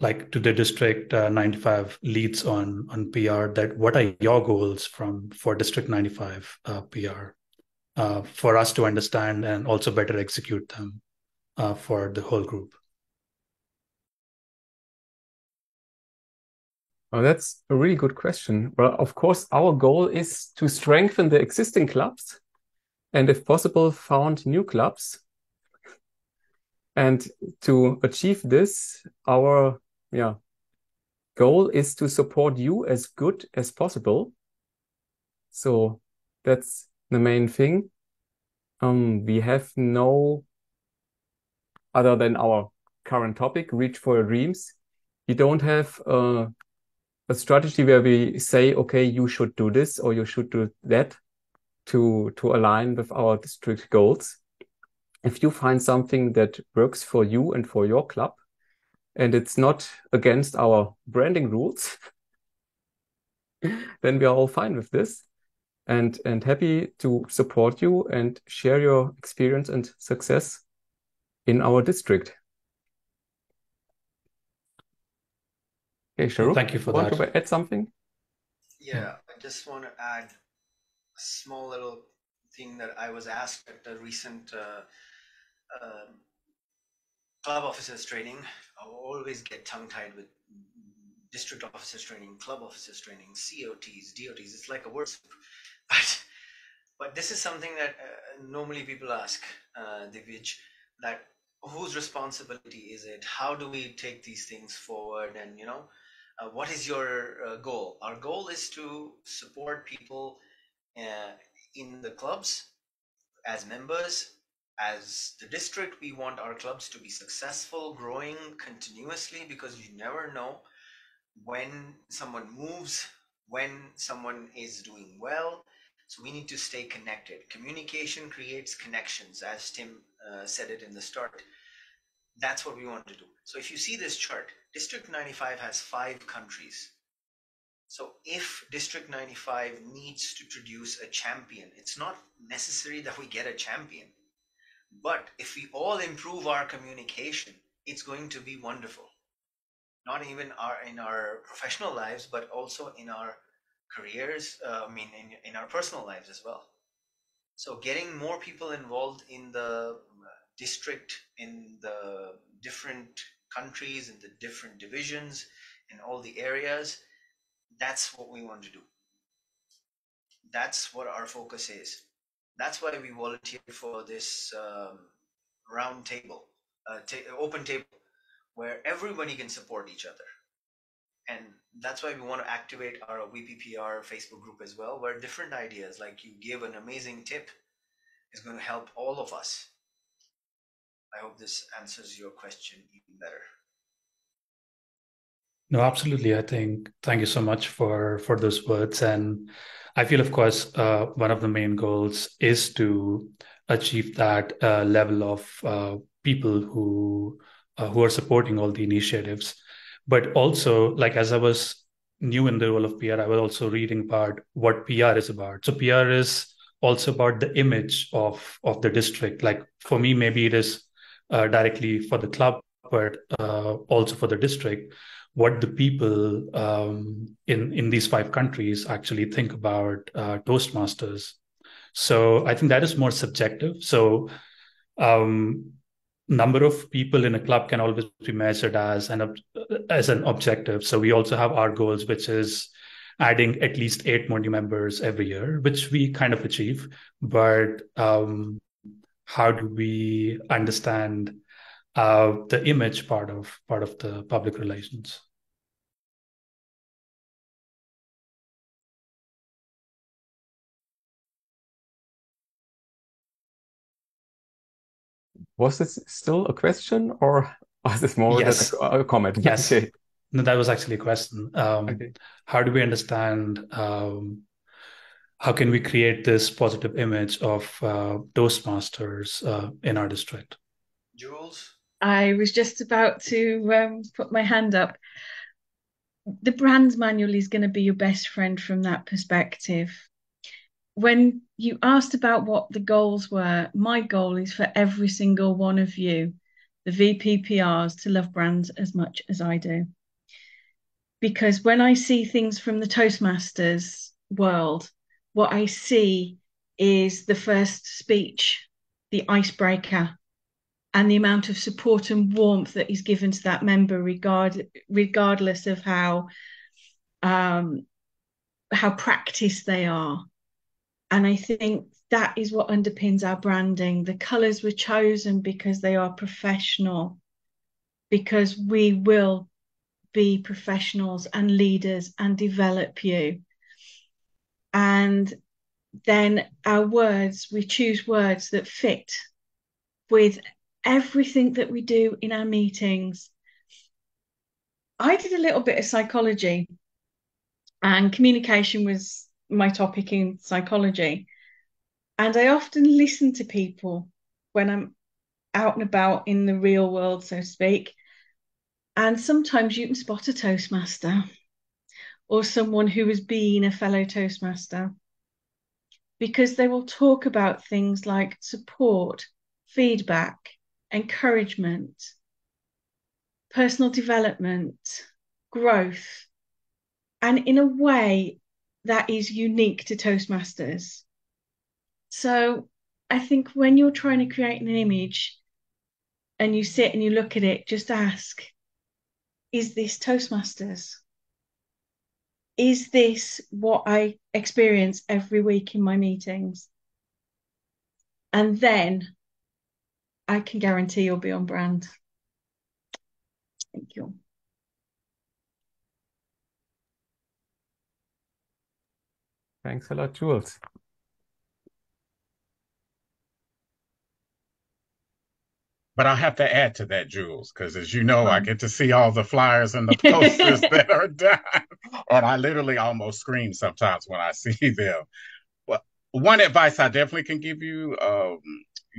like to the District 95 leads on PR, that what are your goals for District 95 PR for us to understand and also better execute them for the whole group? Well, that's a really good question. Well, of course, our goal is to strengthen the existing clubs and if possible, found new clubs. And to achieve this, our goal is to support you as good as possible. So that's the main thing. We have no other than our current topic, reach for your dreams. We don't have a strategy where we say, okay, you should do this or you should do that to align with our district goals. If you find something that works for you and for your club, and it's not against our branding rules, then we are all fine with this and happy to support you and share your experience and success in our district. Okay, Shahrukh, thank you for that. Want to add something? Yeah, I just want to add a small little thing that I was asked at the recent club officers training. I always get tongue-tied with district officers training, club officers training, COTs, DOTs. It's like a word. But this is something that normally people ask, Divij, that whose responsibility is it? How do we take these things forward? And, you know, what is your goal? Our goal is to support people in the clubs as members. As the district, we want our clubs to be successful, growing continuously, because you never know when someone moves, when someone is doing well. So we need to stay connected. Communication creates connections, as Tim said it in the start. That's what we want to do. So if you see this chart, District 95 has 5 countries. So if District 95 needs to produce a champion, it's not necessary that we get a champion, but if we all improve our communication, it's going to be wonderful. Not even in our professional lives, but also in our careers, in our personal lives as well. So getting more people involved in the district, in the different countries, in the different divisions, in all the areas, that's what we want to do. That's what our focus is. That's why we volunteered for this round table, open table, where everybody can support each other. And that's why we want to activate our VPPR Facebook group as well, where different ideas, like you gave an amazing tip, is going to help all of us. I hope this answers your question even better. No, absolutely. I think, thank you so much for those words. And I feel, of course, one of the main goals is to achieve that level of people who are supporting all the initiatives. But also, like, as I was new in the role of PR, I was also reading about what PR is about. So PR is also about the image of the district. Like, for me, maybe it is directly for the club, but also for the district, what the people in these five countries actually think about Toastmasters. So I think that is more subjective. So number of people in a club can always be measured as an objective. So we also have our goals, which is adding at least 8 more new members every year, which we kind of achieve. But how do we understand the image part of the public relations? Was this still a question, or was this more yes. a comment? Yes. Okay. No, that was actually a question. Okay. How do we understand, how can we create this positive image of Toastmasters in our district? Jules? I was just about to put my hand up. The brand manual is going to be your best friend from that perspective. When you asked about what the goals were, my goal is for every single one of you, the VPPRs, to love brands as much as I do. Because when I see things from the Toastmasters world, what I see is the first speech, the icebreaker, and the amount of support and warmth that is given to that member, regardless of how practiced they are. And I think that is what underpins our branding. The colours were chosen because they are professional, because we will be professionals and leaders and develop you. And then our words, we choose words that fit with everything that we do in our meetings. I did a little bit of psychology, and communication was my topic in psychology, and I often listen to people when I'm out and about in the real world, so to speak, and sometimes you can spot a Toastmaster or someone who has been a fellow Toastmaster, because they will talk about things like support, feedback, encouragement, personal development, growth, and in a way that is unique to Toastmasters. So I think when you're trying to create an image and you sit and you look at it, just ask, is this Toastmasters? Is this what I experience every week in my meetings? And then I can guarantee you'll be on brand. Thank you. Thanks a lot, Jules. But I have to add to that, Jules, because as you know, I get to see all the flyers and the posters that are done. And I literally almost scream sometimes when I see them. Well, one advice I definitely can give you,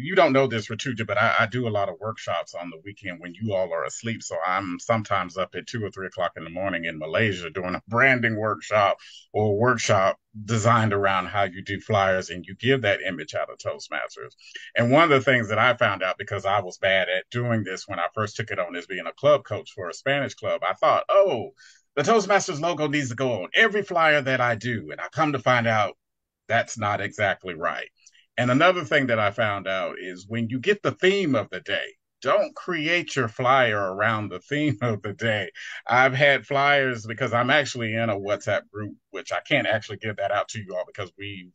you don't know this, Rituja, but I do a lot of workshops on the weekend when you all are asleep. So I'm sometimes up at 2 or 3 o'clock in the morning in Malaysia doing a branding workshop or a workshop designed around how you do flyers, and you give that image out of Toastmasters. And one of the things that I found out, because I was bad at doing this when I first took it on as being a club coach for a Spanish club, I thought, oh, the Toastmasters logo needs to go on every flyer that I do. And I come to find out that's not exactly right. And another thing that I found out is when you get the theme of the day, don't create your flyer around the theme of the day. I've had flyers, because I'm actually in a WhatsApp group, which I can't actually give that out to you all because we've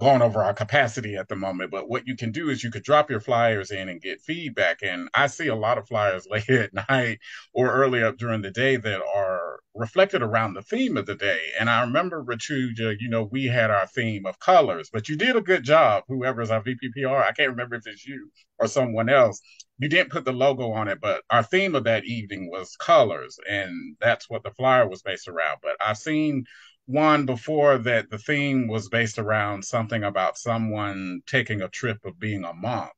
gone over our capacity at the moment. But what you can do is you could drop your flyers in and get feedback. And I see a lot of flyers late at night or early up during the day that are reflected around the theme of the day. And I remember, Rituja, you know, we had our theme of colors, but you did a good job, whoever's our VPPR. I can't remember if it's you or someone else. You didn't put the logo on it, but our theme of that evening was colors, and that's what the flyer was based around. But I've seen one before that the theme was based around something about someone taking a trip of being a monk.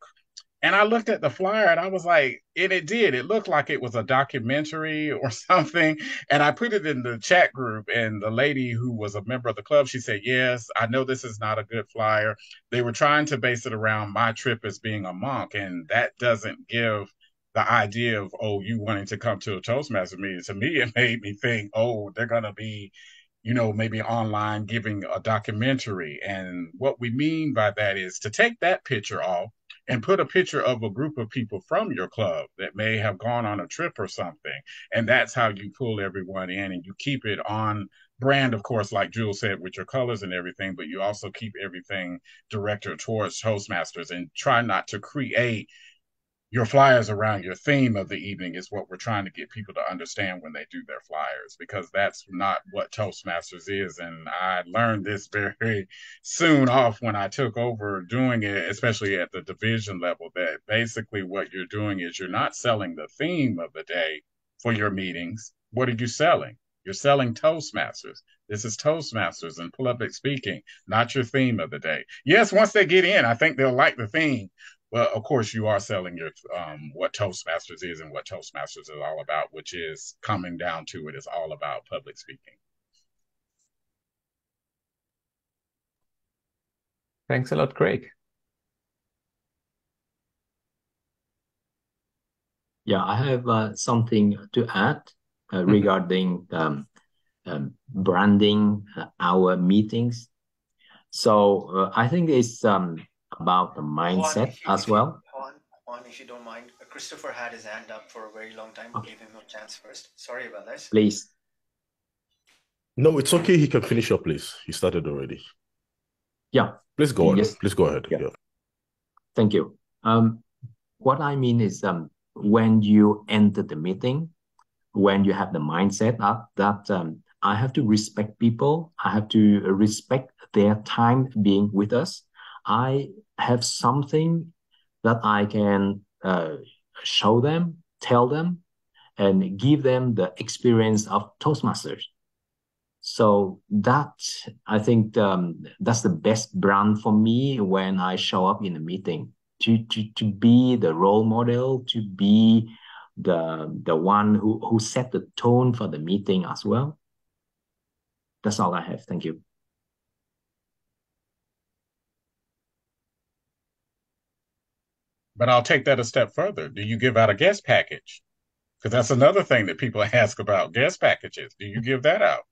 And I looked at the flyer and I was like, and it did. It looked like it was a documentary or something. And I put it in the chat group, and the lady who was a member of the club, she said, yes, I know this is not a good flyer. They were trying to base it around my trip as being a monk. And that doesn't give the idea of, oh, you wanting to come to a Toastmasters meeting. To me, it made me think, oh, they're going to be, you know, maybe online giving a documentary. And what we mean by that is to take that picture off and put a picture of a group of people from your club that may have gone on a trip or something. And that's how you pull everyone in, and you keep it on brand, of course, like Jules said, with your colors and everything, but you also keep everything directed towards Toastmasters, and try not to create your flyers around your theme of the evening is what we're trying to get people to understand when they do their flyers, because that's not what Toastmasters is. And I learned this very soon off when I took over doing it, especially at the division level, that basically what you're doing is you're not selling the theme of the day for your meetings. What are you selling? You're selling Toastmasters. This is Toastmasters and public speaking, not your theme of the day. Yes, once they get in, I think they'll like the theme. Well, of course, you are selling your what Toastmasters is and what Toastmasters is all about, which is, coming down to it, is all about public speaking. Thanks a lot, Craig. Yeah, I have something to add regarding branding our meetings. So I think it's about the mindset as well. Juan, if you don't mind, Christopher had his hand up for a very long time. Okay. Give him a chance first. Sorry about this. Please. No, it's okay. He can finish up, please. He started already. Yeah. Please go on. Yes. Please go ahead. Yeah. Yeah. Thank you. What I mean is when you enter the meeting, when you have the mindset that I have to respect people, I have to respect their time being with us, I have something that I can show them, tell them, and give them the experience of Toastmasters. So that, I think, that's the best brand for me when I show up in a meeting, to be the role model, to be the one who set the tone for the meeting as well. That's all I have. Thank you. But I'll take that a step further. Do you give out a guest package? Because that's another thing that people ask about, guest packages. Do you give that out?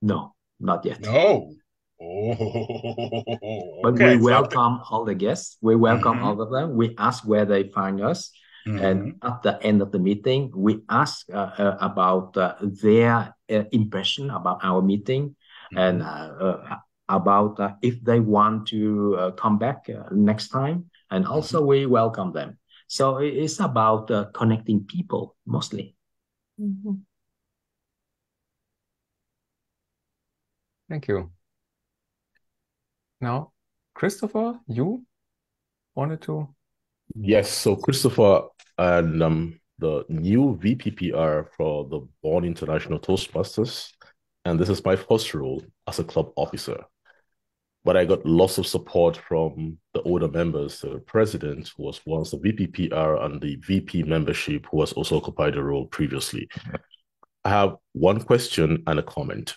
No, not yet. No. Oh. But okay, we welcome all the guests. We welcome all of them. We ask where they find us. And at the end of the meeting, we ask about their impression about our meeting, and about if they want to come back next time. And also we welcome them. So it's about connecting people mostly. Thank you. Now, Christopher, you wanted to? Yes, so Christopher and the new VPPR for the Bourne International Toastmasters, and this is my first role as a club officer. But I got lots of support from the older members. The president was once the VPPR and the VP membership, who has also occupied the role previously. I have one question and a comment.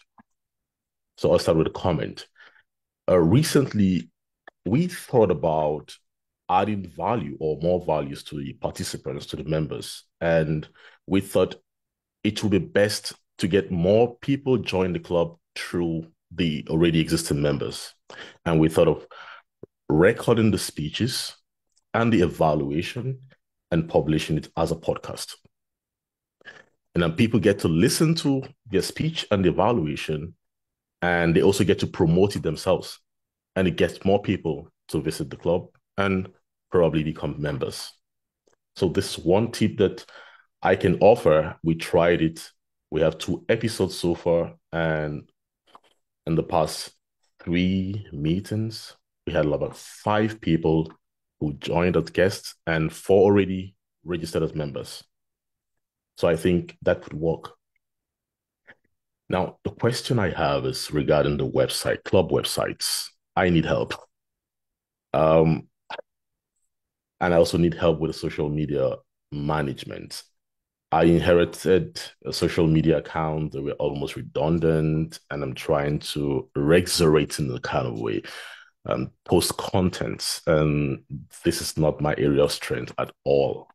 So I'll start with a comment. Recently, we thought about adding value or more values to the participants, to the members. And we thought it would be best to get more people join the club through the already existing members. And we thought of recording the speeches and the evaluation and publishing it as a podcast. And then people get to listen to their speech and the evaluation, and they also get to promote it themselves. And it gets more people to visit the club and probably become members. So this is one tip that I can offer. We tried it. We have 2 episodes so far, and in the past 3 meetings, we had about 5 people who joined as guests and 4 already registered as members. So I think that could work. Now, the question I have is regarding the website, club websites. I need help. And I also need help with social media management. I inherited a social media account that were almost redundant, and I'm trying to resurrect in a kind of way, post content. And this is not my area of strength at all.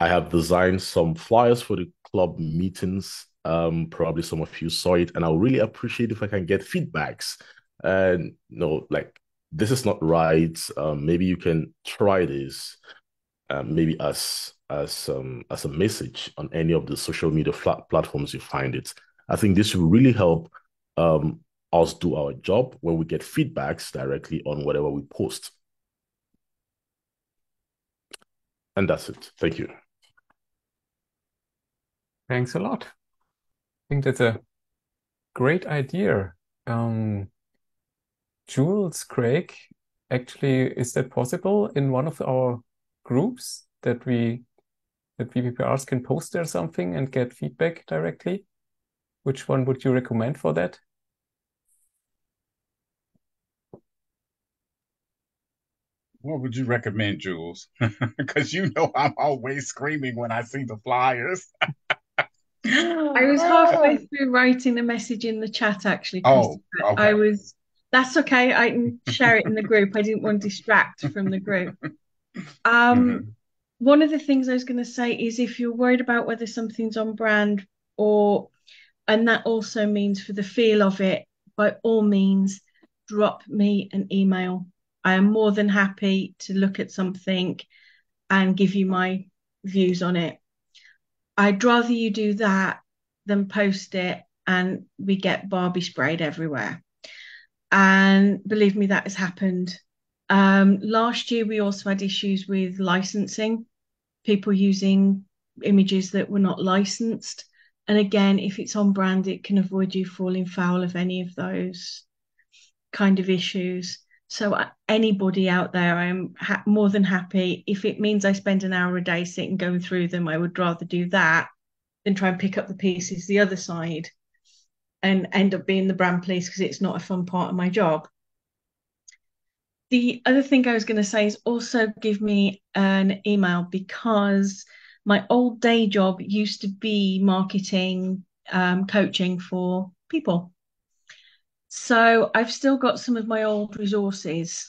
I have designed some flyers for the club meetings. Probably some of you saw it, and I would really appreciate if I can get feedbacks. And no, like, this is not right. Maybe you can try this. Maybe as a message on any of the social media platforms you find it. I think this will really help us do our job when we get feedbacks directly on whatever we post. And that's it. Thank you. Thanks a lot. I think that's a great idea. Jules, Craig, actually, is that possible in one of our groups that that VPPRs can post there something and get feedback directly? Which one would you recommend for that? What would you recommend, Jules? Because you know I'm always screaming when I see the flyers. I was halfway through writing the message in the chat, actually. Oh, okay. That's okay. I can share it in the group. I didn't want to distract from the group. One of the things I was going to say is, if you're worried about whether something's on brand or, and that also means for the feel of it, by all means, drop me an email. I am more than happy to look at something and give you my views on it. I'd rather you do that than post it and we get Barbie sprayed everywhere. And believe me, that has happened. Last year, we also had issues with licensing, people using images that were not licensed. And again, if it's on brand, it can avoid you falling foul of any of those kind of issues. So anybody out there, I'm more than happy. If it means I spend an hour a day sitting going through them, I would rather do that than try and pick up the pieces the other side and end up being the brand police, because it's not a fun part of my job. The other thing I was going to say is also give me an email, because my old day job used to be marketing, coaching for people. So I've still got some of my old resources.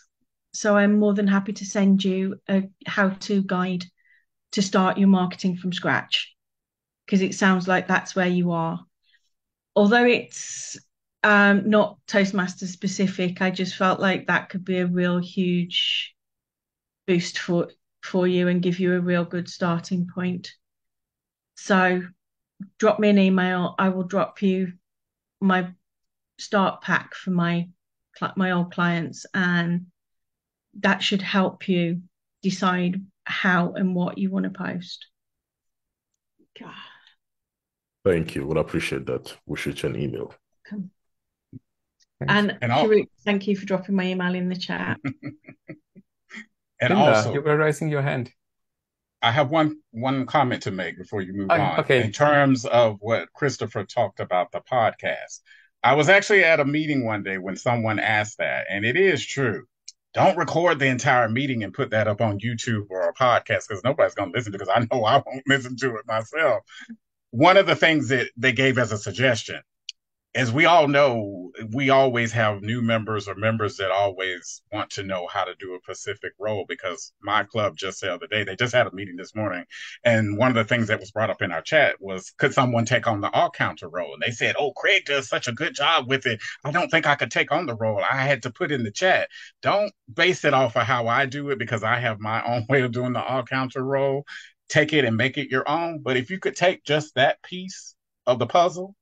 So I'm more than happy to send you a how-to guide to start your marketing from scratch, because it sounds like that's where you are. Although it's not Toastmasters specific, I just felt like that could be a real huge boost for you and give you a real good starting point. So drop me an email. I will drop you my start pack for my old clients, and that should help you decide how and what you want to post. God. Thank you. Well, I appreciate that. We should send an email. Welcome. And Shahrukh, thank you for dropping my email in the chat. And Linda, also, you were raising your hand. I have one comment to make before you move on. Okay. In terms of what Christopher talked about, the podcast, I was actually at a meeting one day when someone asked that, and it is true. Don't record the entire meeting and put that up on YouTube or a podcast, because nobody's going to listen to it, because I know I won't listen to it myself. One of the things that they gave as a suggestion, as we all know, we always have new members or members that always want to know how to do a specific role, because my club just the other day, they just had a meeting this morning. And one of the things that was brought up in our chat was, could someone take on the all counter role? And they said, oh, Craig does such a good job with it. I don't think I could take on the role. I had to put in the chat. Don't base it off of how I do it, because I have my own way of doing the all counter role. Take it and make it your own. But if you could take just that piece of the puzzle,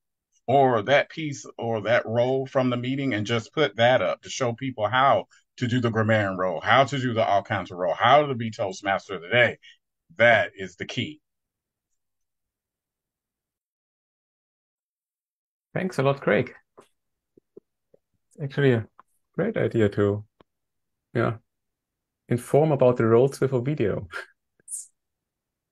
or that piece or that role from the meeting, and just put that up to show people how to do the grammarian role, how to do the all counter role, how to be Toastmaster today. That is the key. Thanks a lot, Craig. It's actually a great idea to inform about the roles with a video.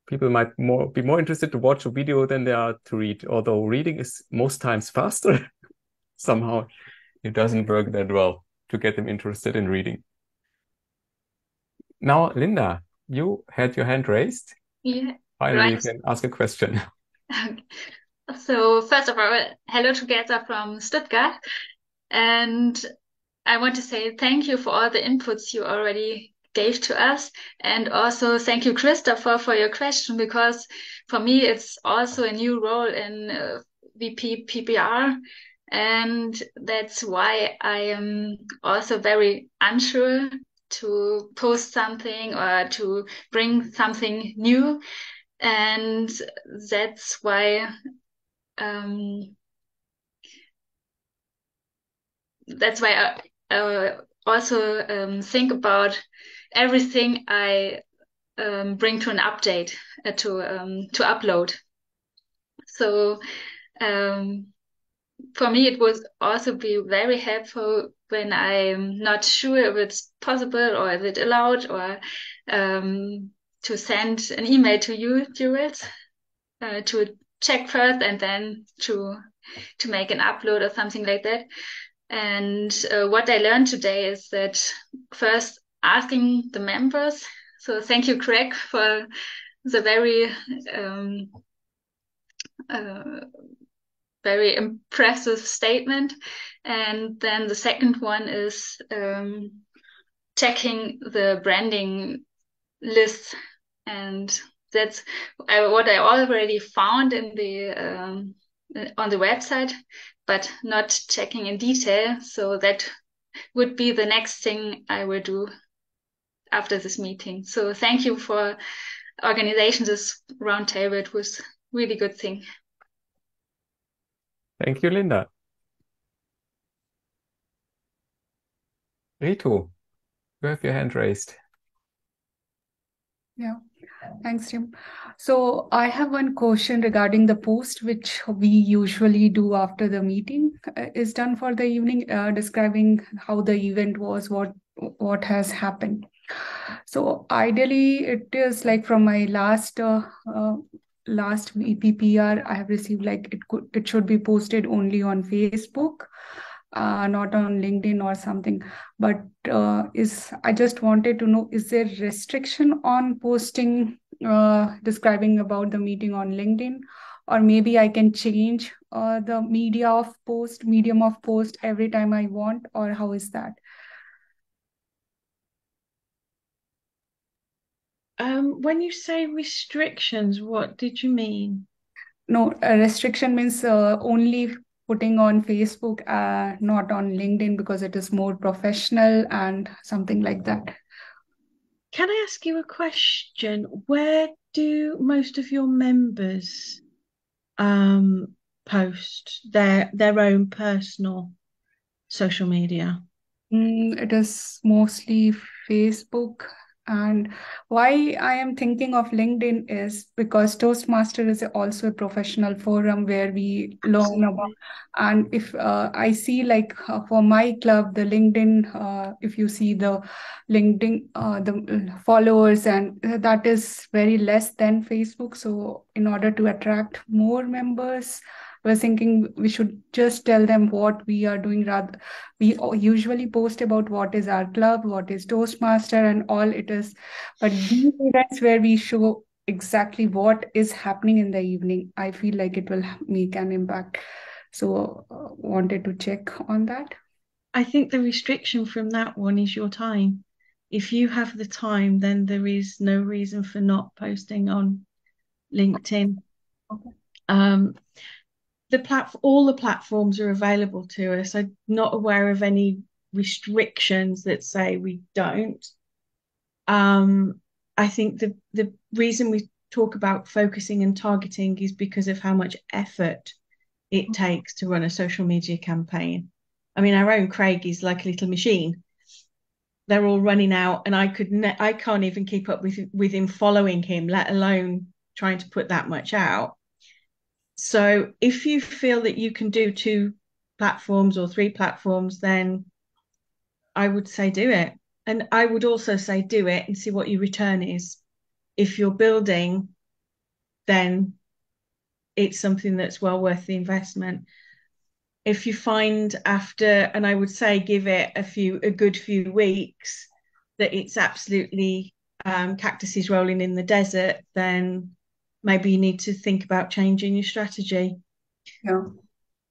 People might be more interested to watch a video than they are to read, although reading is most times faster. Somehow it doesn't work that well to get them interested in reading. Now, Linda, you had your hand raised. Yeah. Finally, you can ask a question. Okay. So first of all, hello together from Stuttgart. And I want to say thank you for all the inputs you already gave to us, and also thank you, Christopher, for your question, because for me it's also a new role in VPPR, and that's why I am also very unsure to post something or to bring something new, and that's why I also think about everything I bring to an update, to upload. So for me, it would also be very helpful when I'm not sure if it's possible or if it's allowed, or to send an email to you, Jules, to check first and then to make an upload or something like that. And what I learned today is that first, asking the members. So thank you, Craig, for the very impressive statement. And then the second one is checking the branding list, and that's what I already found in the on the website, but not checking in detail. So that would be the next thing I will do after this meeting. So thank you for organizing this roundtable. It was really good thing. Thank you, Linda. Ritu, you have your hand raised. Yeah, thanks, Tim. So I have one question regarding the post, which we usually do after the meeting is done for the evening, describing how the event was, what has happened. So ideally, it is like from my last VPPR, I have received like it should be posted only on Facebook, not on LinkedIn or something. But I just wanted to know, is there restriction on posting describing about the meeting on LinkedIn, or maybe I can change the medium of post every time I want, or how is that? When you say restrictions, what did you mean? No, a restriction means only putting on Facebook, not on LinkedIn, because it is more professional and something like that. Can I ask you a question? Where do most of your members post their own personal social media? It is mostly Facebook. And why I am thinking of LinkedIn is because Toastmaster is also a professional forum where we learn about. And if I see, like for my club, the LinkedIn, if you see the LinkedIn, the followers, and that is very less than Facebook. So in order to attract more members, We're thinking we should just tell them what we are doing. Rather, we usually post about what is our club, what is Toastmaster and all it is. But these events where we show exactly what is happening in the evening, I feel like it will make an impact. So wanted to check on that. I think the restriction from that one is your time. If you have the time, then there is no reason for not posting on LinkedIn. Okay. All the platforms are available to us. I'm not aware of any restrictions that say we don't. I think the reason we talk about focusing and targeting is because of how much effort it takes to run a social media campaign. I mean, our own Craig is like a little machine. They're all running out, and I can't even keep up with him following him, let alone trying to put that much out. So if you feel that you can do 2 platforms or 3 platforms, then I would say do it. And I would also say do it and see what your return is. If you're building, then it's something that's well worth the investment. If you find after, and I would say give it a good few weeks, that it's absolutely cactuses rolling in the desert, then maybe you need to think about changing your strategy. Yeah.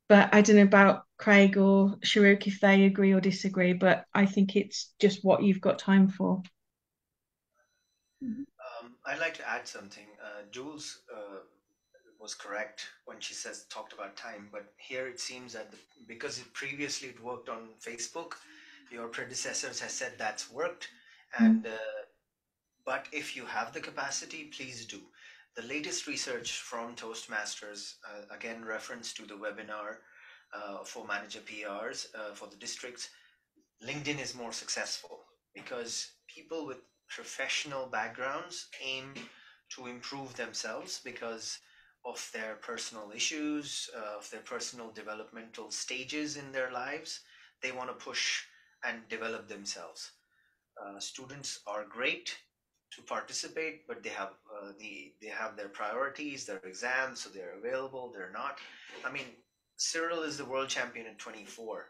But I don't know about Craig or Shahrukh if they agree or disagree, but I think it's just what you've got time for. I'd like to add something. Jules was correct when she says talked about time, but here it seems that because previously it worked on Facebook, your predecessors have said that's worked, and but if you have the capacity, please do. The latest research from Toastmasters, again reference to the webinar for manager PRs for the districts, LinkedIn is more successful because people with professional backgrounds aim to improve themselves because of their personal issues, of their personal developmental stages in their lives. They want to push and develop themselves. Students are great to participate, but they have their priorities, their exams, so they're available, they're not. I mean, Cyril is the world champion at 24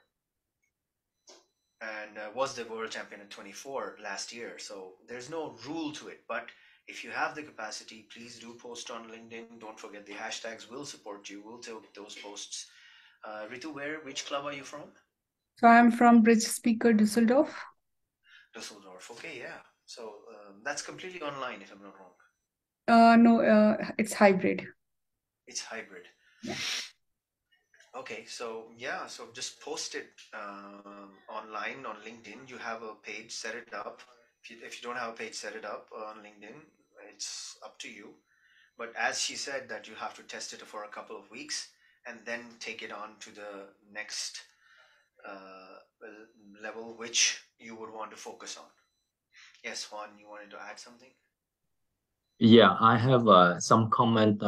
and was the world champion at 24 last year. So there's no rule to it, but if you have the capacity, please do post on LinkedIn. Don't forget the hashtags will support you. We'll take those posts. Ritu, which club are you from? So I'm from Bridge Speaker Dusseldorf. Dusseldorf, okay, yeah. So that's completely online, if I'm not wrong. No, it's hybrid. It's hybrid. Yeah. Okay, so yeah, so just post it online on LinkedIn. You have a page, set it up. If you don't have a page, set it up on LinkedIn. It's up to you. But as she said, that you have to test it for a couple of weeks and then take it on to the next level, which you would want to focus on. Yes, Juan, you wanted to add something? Yeah, I have some comment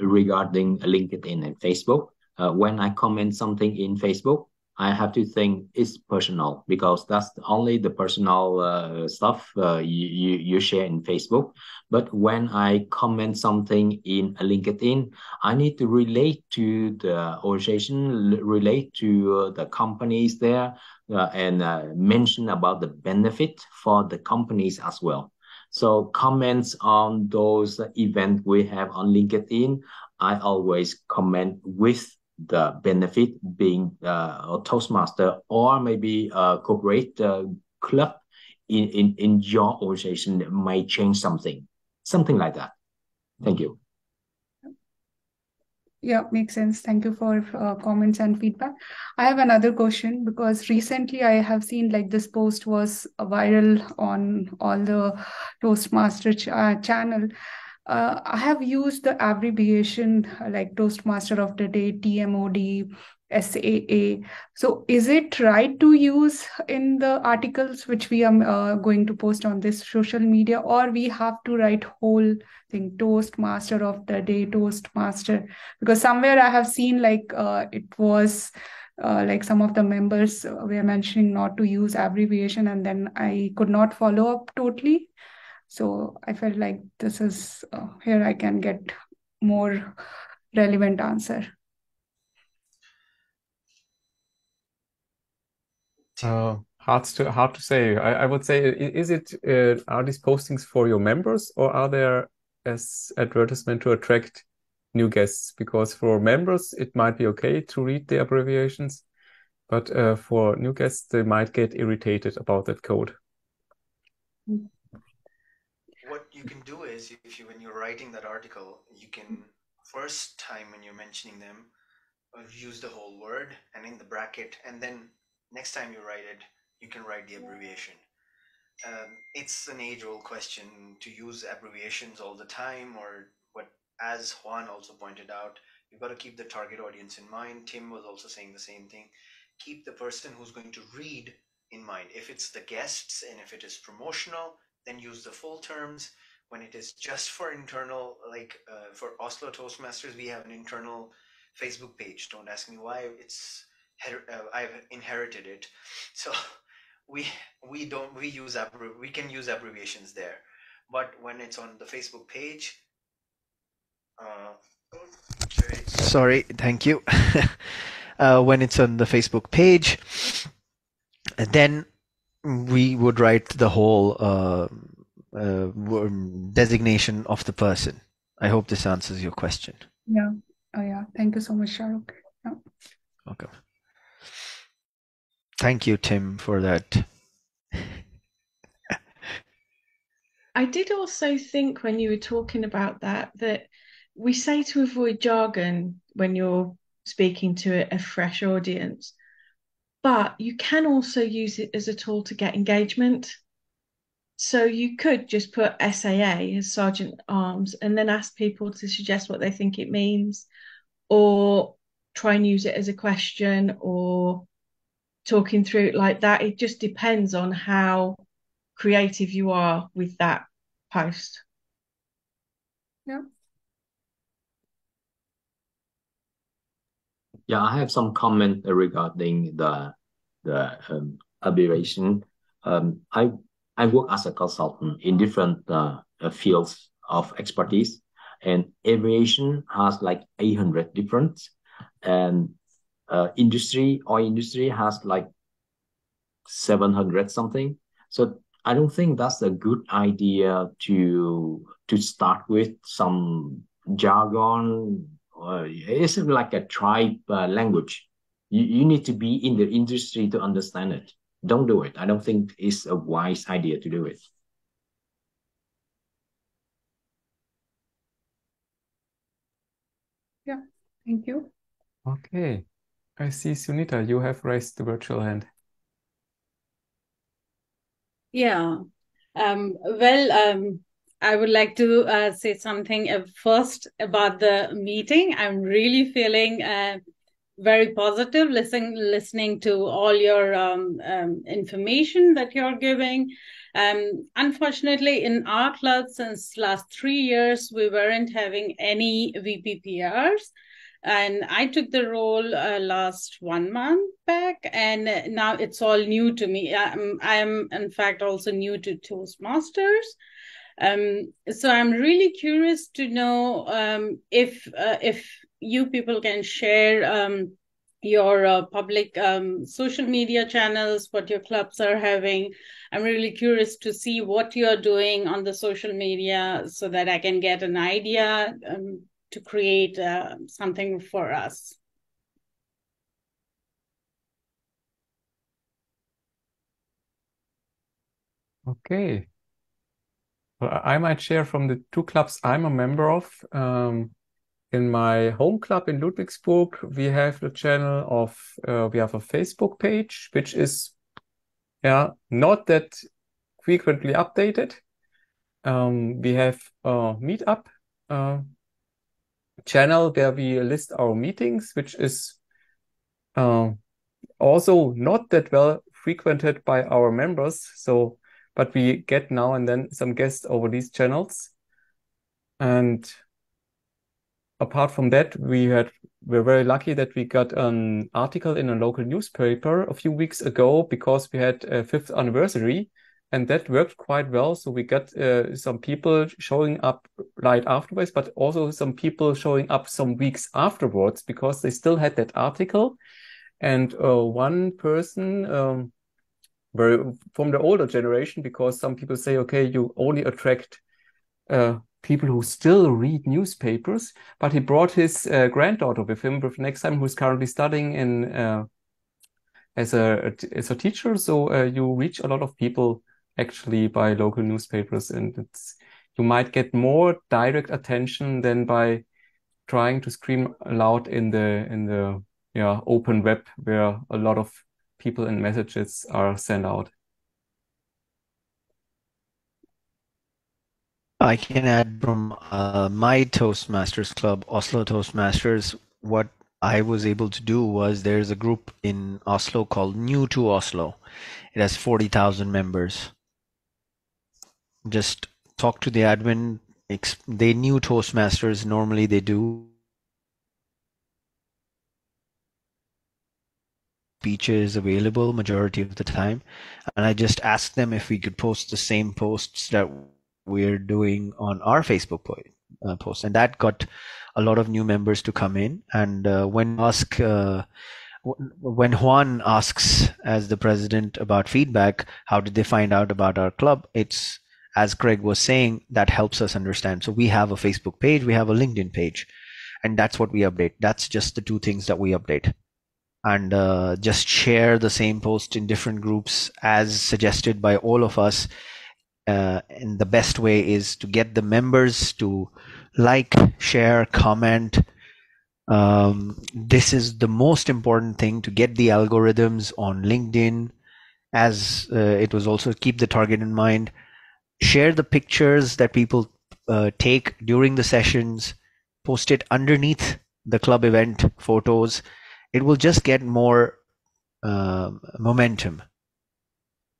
regarding LinkedIn and Facebook. When I comment something in Facebook, I have to think it's personal, because that's only the personal stuff you share in Facebook. But when I comment something in LinkedIn, I need to relate to the organization, relate to the companies there, and mention about the benefit for the companies as well. So comments on those events we have on LinkedIn, I always comment with the benefit being a Toastmaster or maybe a corporate club in your organization that might change something like that. Thank you. Yeah, makes sense. Thank you for comments and feedback. I have another question, because recently I have seen like this post was viral on all the Toastmaster channel. I have used the abbreviation like Toastmaster of the Day, TMOD, SAA. So is it right to use in the articles which we are going to post on this social media, or we have to write whole thing, Toastmaster of the Day, Toastmaster? Because somewhere I have seen like it was like some of the members were mentioning not to use abbreviation, and then I could not follow up totally. So I felt like this is here I can get more relevant answer. Hard to say. I would say, is it are these postings for your members, or are there as advertisement to attract new guests? Because for members it might be okay to read the abbreviations, but for new guests they might get irritated about that code. What you can do is, if you, when you're writing that article, you can first time when you're mentioning them use the whole word and in the bracket, and then next time you write it, you can write the abbreviation. It's an age-old question to use abbreviations all the time, or what, as Juan also pointed out, you've got to keep the target audience in mind. Tim was also saying the same thing. Keep the person who's going to read in mind. If it's the guests and if it is promotional, then use the full terms. When it is just for internal, like for Oslo Toastmasters, we have an internal Facebook page. Don't ask me why. It's I've inherited it. So we can use abbreviations there, but when it's on the Facebook page, sorry, thank you. When it's on the Facebook page, then we would write the whole designation of the person. I hope this answers your question. Yeah. Oh yeah. Thank you so much, Shahrukh. Yeah. Okay. Thank you, Tim, for that. I did also think when you were talking about that, that we say to avoid jargon when you're speaking to a fresh audience, but you can also use it as a tool to get engagement. So you could just put SAA as Sergeant Arms and then ask people to suggest what they think it means, or try and use it as a question, or talking through it like that. It just depends on how creative you are with that post. Yeah. Yeah, I have some comment regarding the abbreviation. I work as a consultant in different fields of expertise, and abbreviation has like 800 different, and oil industry has like 700 something. So I don't think that's a good idea to start with some jargon. It's like a tribe language. You need to be in the industry to understand it. Don't do it. I don't think it's a wise idea to do it. Yeah, thank you. Okay. I see, Sunita, you have raised the virtual hand. Yeah. I would like to say something first about the meeting. I'm really feeling very positive listening to all your information that you're giving. Unfortunately, in our club, since last 3 years, we weren't having any VPPRs. And I took the role last 1 month back, and now it's all new to me. I'm in fact, also new to Toastmasters. So I'm really curious to know if you people can share your public social media channels, what your clubs are having. I'm really curious to see what you're doing on the social media so that I can get an idea to create something for us. Okay. Well, I might share from the two clubs I'm a member of. In my home club in Ludwigsburg, we have the channel of, we have a Facebook page, which is not that frequently updated. We have a Meetup channel where we list our meetings, which is also not that well frequented by our members. So, but we get now and then some guests over these channels. And apart from that, we're very lucky that we got an article in a local newspaper a few weeks ago because we had a 5th anniversary, and that worked quite well. So we got some people showing up right afterwards, but also some people showing up some weeks afterwards because they still had that article. And one person from the older generation, because some people say, okay, you only attract people who still read newspapers. But he brought his granddaughter with him next time, who's currently studying in as a teacher. So you reach a lot of people actually by local newspapers, and it's, you might get more direct attention than by trying to scream loud in the open web, where a lot of people and messages are sent out. I can add from my Toastmasters club, Oslo Toastmasters, what I was able to do was, there's a group in Oslo called New to Oslo. It has 40,000 members. Just talk to the admin. They knew Toastmasters, normally they do speeches available majority of the time, and I just asked them if we could post the same posts that we're doing on our Facebook post, and that got a lot of new members to come in. And when Juan asks as the president about feedback, how did they find out about our club, it's, as Craig was saying, that helps us understand. So we have a Facebook page, we have a LinkedIn page, and that's what we update. That's just the two things that we update. And just share the same post in different groups as suggested by all of us. And the best way is to get the members to like, share, comment. This is the most important thing, to get the algorithms on LinkedIn, as it was also, keep the target in mind. Share the pictures that people take during the sessions, post it underneath the club event photos. It will just get more momentum.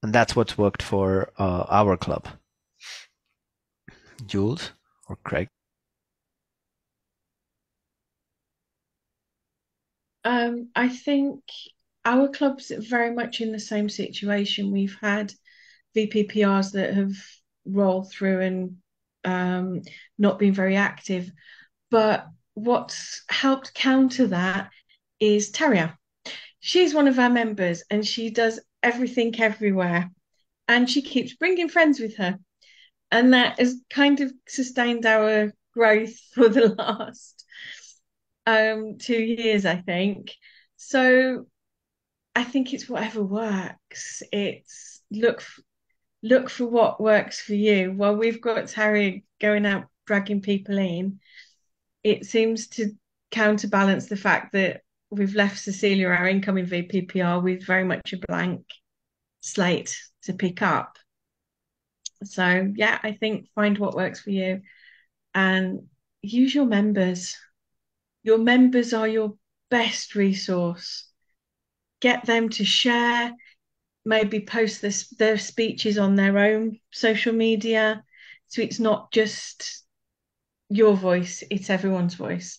And that's what's worked for our club. Jules or Craig? I think our club's very much in the same situation. We've had VPPRs that have roll through and not being very active, but what's helped counter that is Taria. She's one of our members and she does everything everywhere, and she keeps bringing friends with her, and that has kind of sustained our growth for the last 2 years, I think. So I think it's whatever works. It's look for what works for you. While we've got Harry going out dragging people in, it seems to counterbalance the fact that we've left Cecilia, our incoming VPPR, with very much a blank slate to pick up. So yeah, I think find what works for you and use your members. Your members are your best resource. Get them to share, maybe post their speeches on their own social media. So it's not just your voice, it's everyone's voice.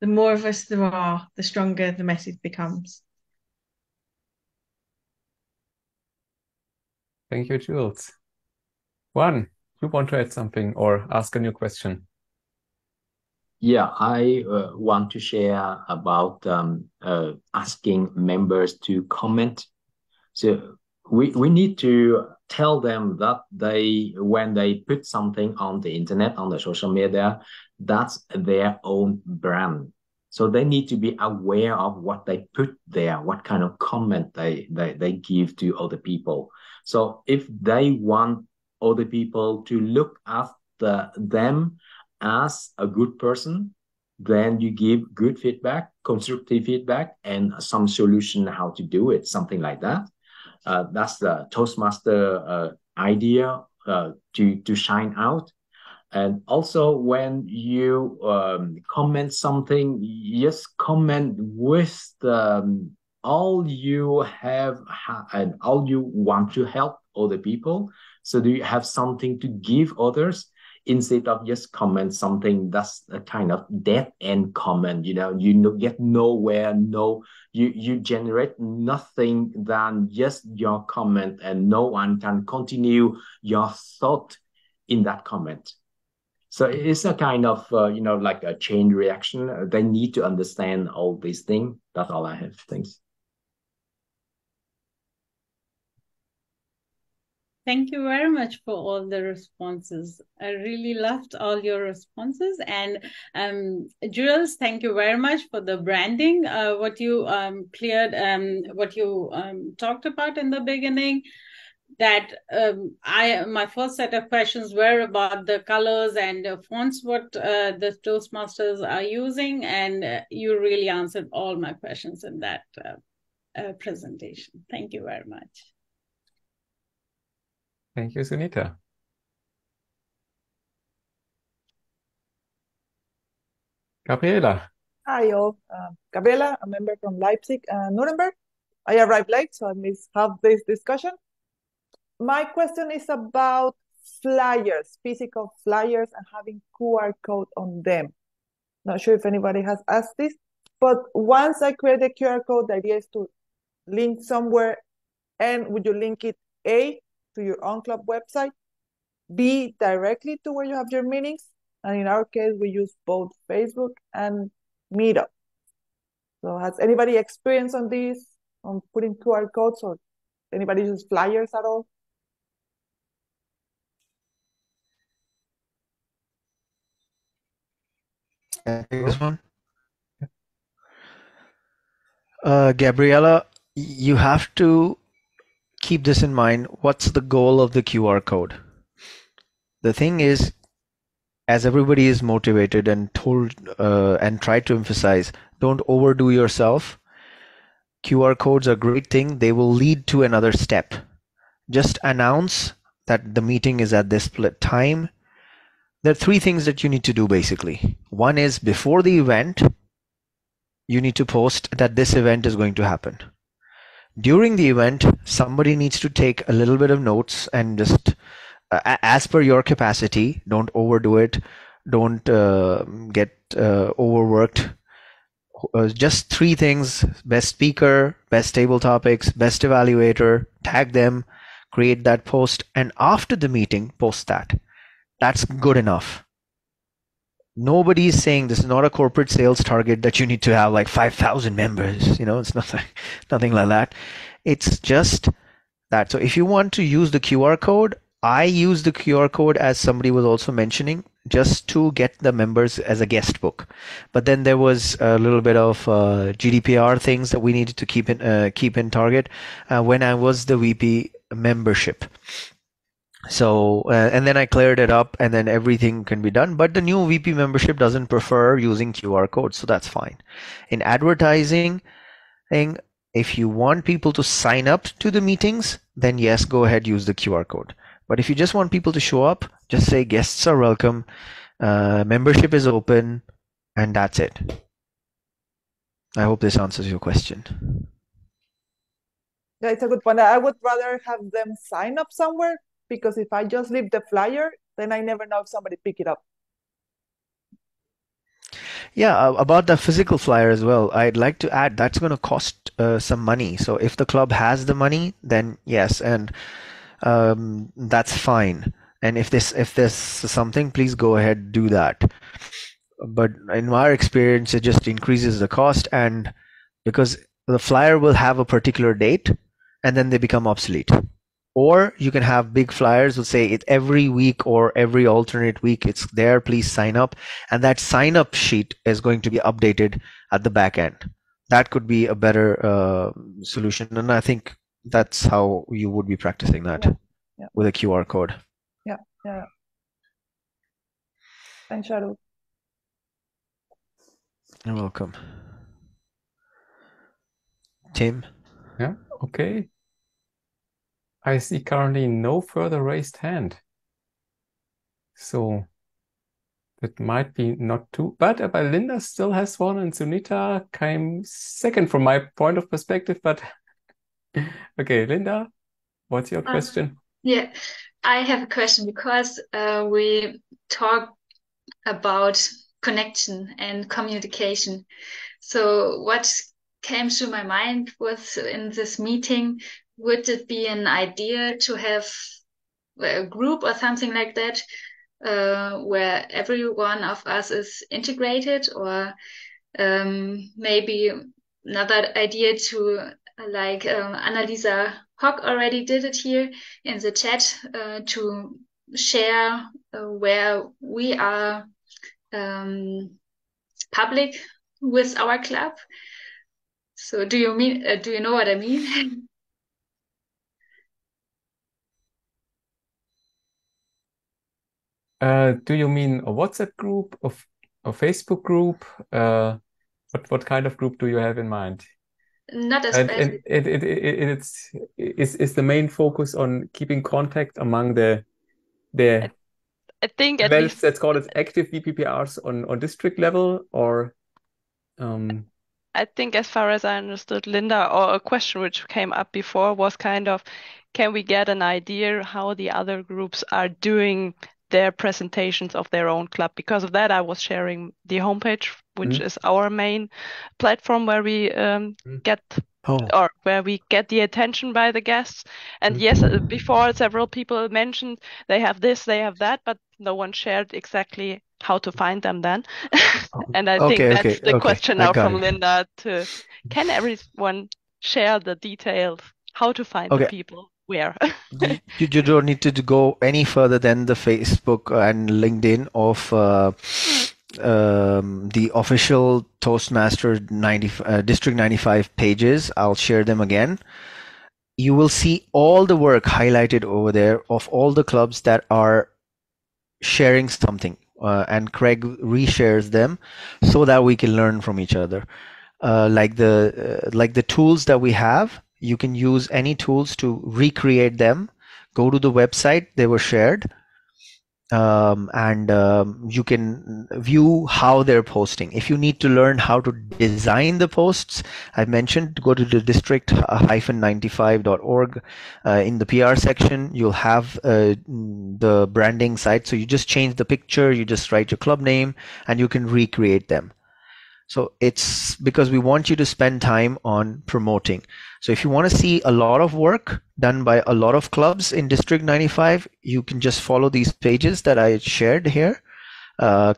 The more of us there are, the stronger the message becomes. Thank you, Jules. Juan, you want to add something or ask a new question? Yeah, I want to share about asking members to comment. So we need to tell them that when they put something on the internet, on the social media, that's their own brand. So they need to be aware of what they put there, what kind of comment they give to other people. So if they want other people to look after them as a good person, then you give good feedback, constructive feedback, and some solution how to do it, something like that. That's the Toastmaster idea to shine out. And also when you comment something, just comment with all you have and all you want to help other people. So do you have something to give others, instead of just comment something that's a kind of dead end comment. You get nowhere, you generate nothing than just your comment, and no one can continue your thought in that comment. So it's a kind of, like a chain reaction. They need to understand all these things. That's all I have. Thanks. Thank you very much for all the responses. I really loved all your responses. And Jules, thank you very much for the branding, what you cleared, what you talked about in the beginning. That my first set of questions were about the colors and fonts, what the Toastmasters are using, and you really answered all my questions in that presentation. Thank you very much. Thank you, Sunita. Gabriela. Hi, all. Gabriela, a member from Leipzig, Nuremberg. I arrived late, so I missed half this discussion. My question is about flyers, physical flyers, and having QR code on them. Not sure if anybody has asked this, but once I create a QR code, the idea is to link somewhere. And would you link it, A, to your own club website, B, directly to where you have your meetings? And in our case, we use both Facebook and Meetup. So has anybody experience on this, on putting QR codes, or anybody use flyers at all? This one, Gabriela, you have to keep this in mind. What's the goal of the QR code? The thing is, as everybody is motivated and told and tried to emphasize, don't overdo yourself. QR codes are a great thing. They will lead to another step. Just announce that the meeting is at this time. There are three things that you need to do, basically. One is, before the event, you need to post that this event is going to happen. During the event, somebody needs to take a little bit of notes and just, as per your capacity, don't overdo it, don't get overworked. Just three things: best speaker, best table topics, best evaluator, tag them, create that post, and after the meeting, post that. That's good enough. Nobody is saying this is not a corporate sales target that you need to have like 5,000 members. You know, it's nothing like that. It's just that. So if you want to use the QR code, I use the QR code, as somebody was also mentioning, just to get the members as a guest book. But then there was a little bit of GDPR things that we needed to keep in target when I was the VP membership. So, and then I cleared it up, and then everything can be done. But the new VP membership doesn't prefer using QR codes, so that's fine. In advertising thing, if you want people to sign up to the meetings, then yes, go ahead, use the QR code. But if you just want people to show up, just say guests are welcome, membership is open, and that's it. I hope this answers your question. Yeah, it's a good point. I would rather have them sign up somewhere, because if I just leave the flyer, then I never know if somebody pick it up. Yeah, about the physical flyer as well, I'd like to add that's going to cost some money. So if the club has the money, then yes, and that's fine. And if there's something, please go ahead, do that. But in our experience, it just increases the cost, and because the flyer will have a particular date, and then they become obsolete. Or you can have big flyers who say it every week or every alternate week, it's there, please sign up. And that sign up sheet is going to be updated at the back end. That could be a better solution. And I think that's how you would be practicing that, yeah. Yeah, with a QR code. Yeah, yeah. Thanks, Shahrukh. You're welcome. Tim? Yeah, okay. I see currently no further raised hand. So that might be not too, but Linda still has one, and Sunita came second from my point of perspective, but okay, Linda, what's your question? Yeah, I have a question because we talk about connection and communication. So what came to my mind was, in this meeting, would it be an idea to have a group or something like that, where every one of us is integrated? Or maybe another idea to like Annalisa Hock already did it here in the chat, to share where we are public with our club. So do you know what I mean? Do you mean a WhatsApp group, of a Facebook group? What kind of group do you have in mind? Not as it's the main focus on keeping contact among the I think at least, let's call it active VPPRs on district level, or I think, as far as I understood, Linda, or a question which came up before was kind of, can we get an idea how the other groups are doing their presentations of their own club? Because of that, I was sharing the homepage, which is our main platform where we get or where we get the attention by the guests. And yes, before several people mentioned they have this, they have that, but no one shared exactly how to find them then. And I think that's the question now from Linda, to can everyone share the details how to find the people? Where? You don't need to go any further than the Facebook and LinkedIn of the official Toastmasters District 95 pages. I'll share them again. You will see all the work highlighted over there of all the clubs that are sharing something, and Craig reshares them so that we can learn from each other. Like the tools that we have, you can use any tools to recreate them. Go to the website, they were shared, and you can view how they're posting. If you need to learn how to design the posts, I've mentioned, go to the district-95.org. In the PR section, you'll have the branding site. So you just change the picture, you just write your club name, and you can recreate them. So it's because we want you to spend time on promoting. So if you want to see a lot of work done by a lot of clubs in District 95, you can just follow these pages that I shared here,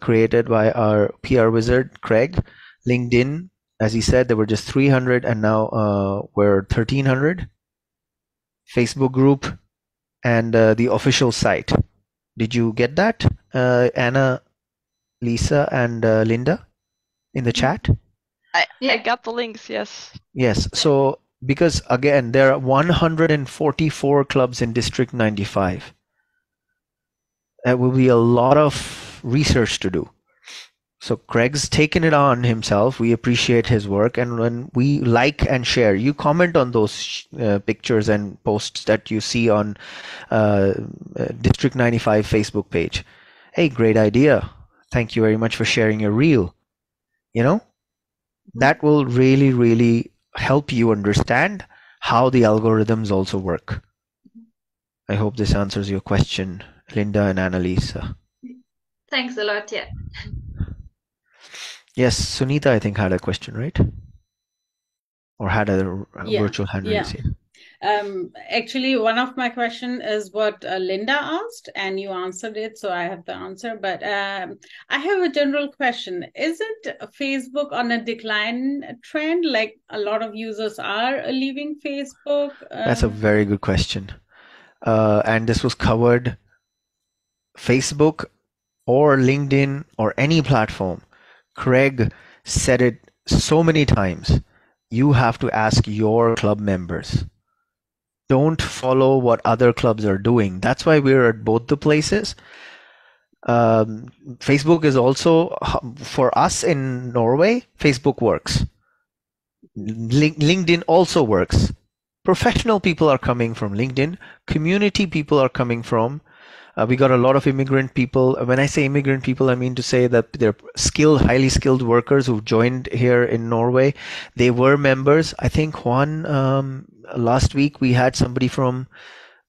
created by our PR wizard, Craig. LinkedIn, as he said, there were just 300 and now we're 1,300. Facebook group and the official site. Did you get that, Anna, Lisa, and Linda? In the chat? I got the links, yes. Yes, so because again, there are 144 clubs in District 95. That will be a lot of research to do. So Craig's taken it on himself. We appreciate his work, and when we like and share, you comment on those pictures and posts that you see on District 95 Facebook page. Hey, great idea. Thank you very much for sharing your reel. You know, that will really, really help you understand how the algorithms also work. I hope this answers your question, Linda and Annalisa. Thanks a lot. Yeah. Yes, Sunita, I think, had a question, right? Or had a virtual hand raised. Yeah. Actually, one of my question is what Linda asked, and you answered it, so I have the answer. But I have a general question. Isn't Facebook on a decline trend? Like a lot of users are leaving Facebook? That's a very good question. And this was covered. Facebook or LinkedIn or any platform. Craig said it so many times. You have to ask your club members. Don't follow what other clubs are doing. That's why we're at both the places. Facebook is also, for us in Norway, Facebook works. LinkedIn also works. Professional people are coming from LinkedIn. Community people are coming from. We got a lot of immigrant people. When I say immigrant people, I mean to say that they're skilled, highly skilled workers who joined here in Norway. They were members. I think Juan, last week we had somebody from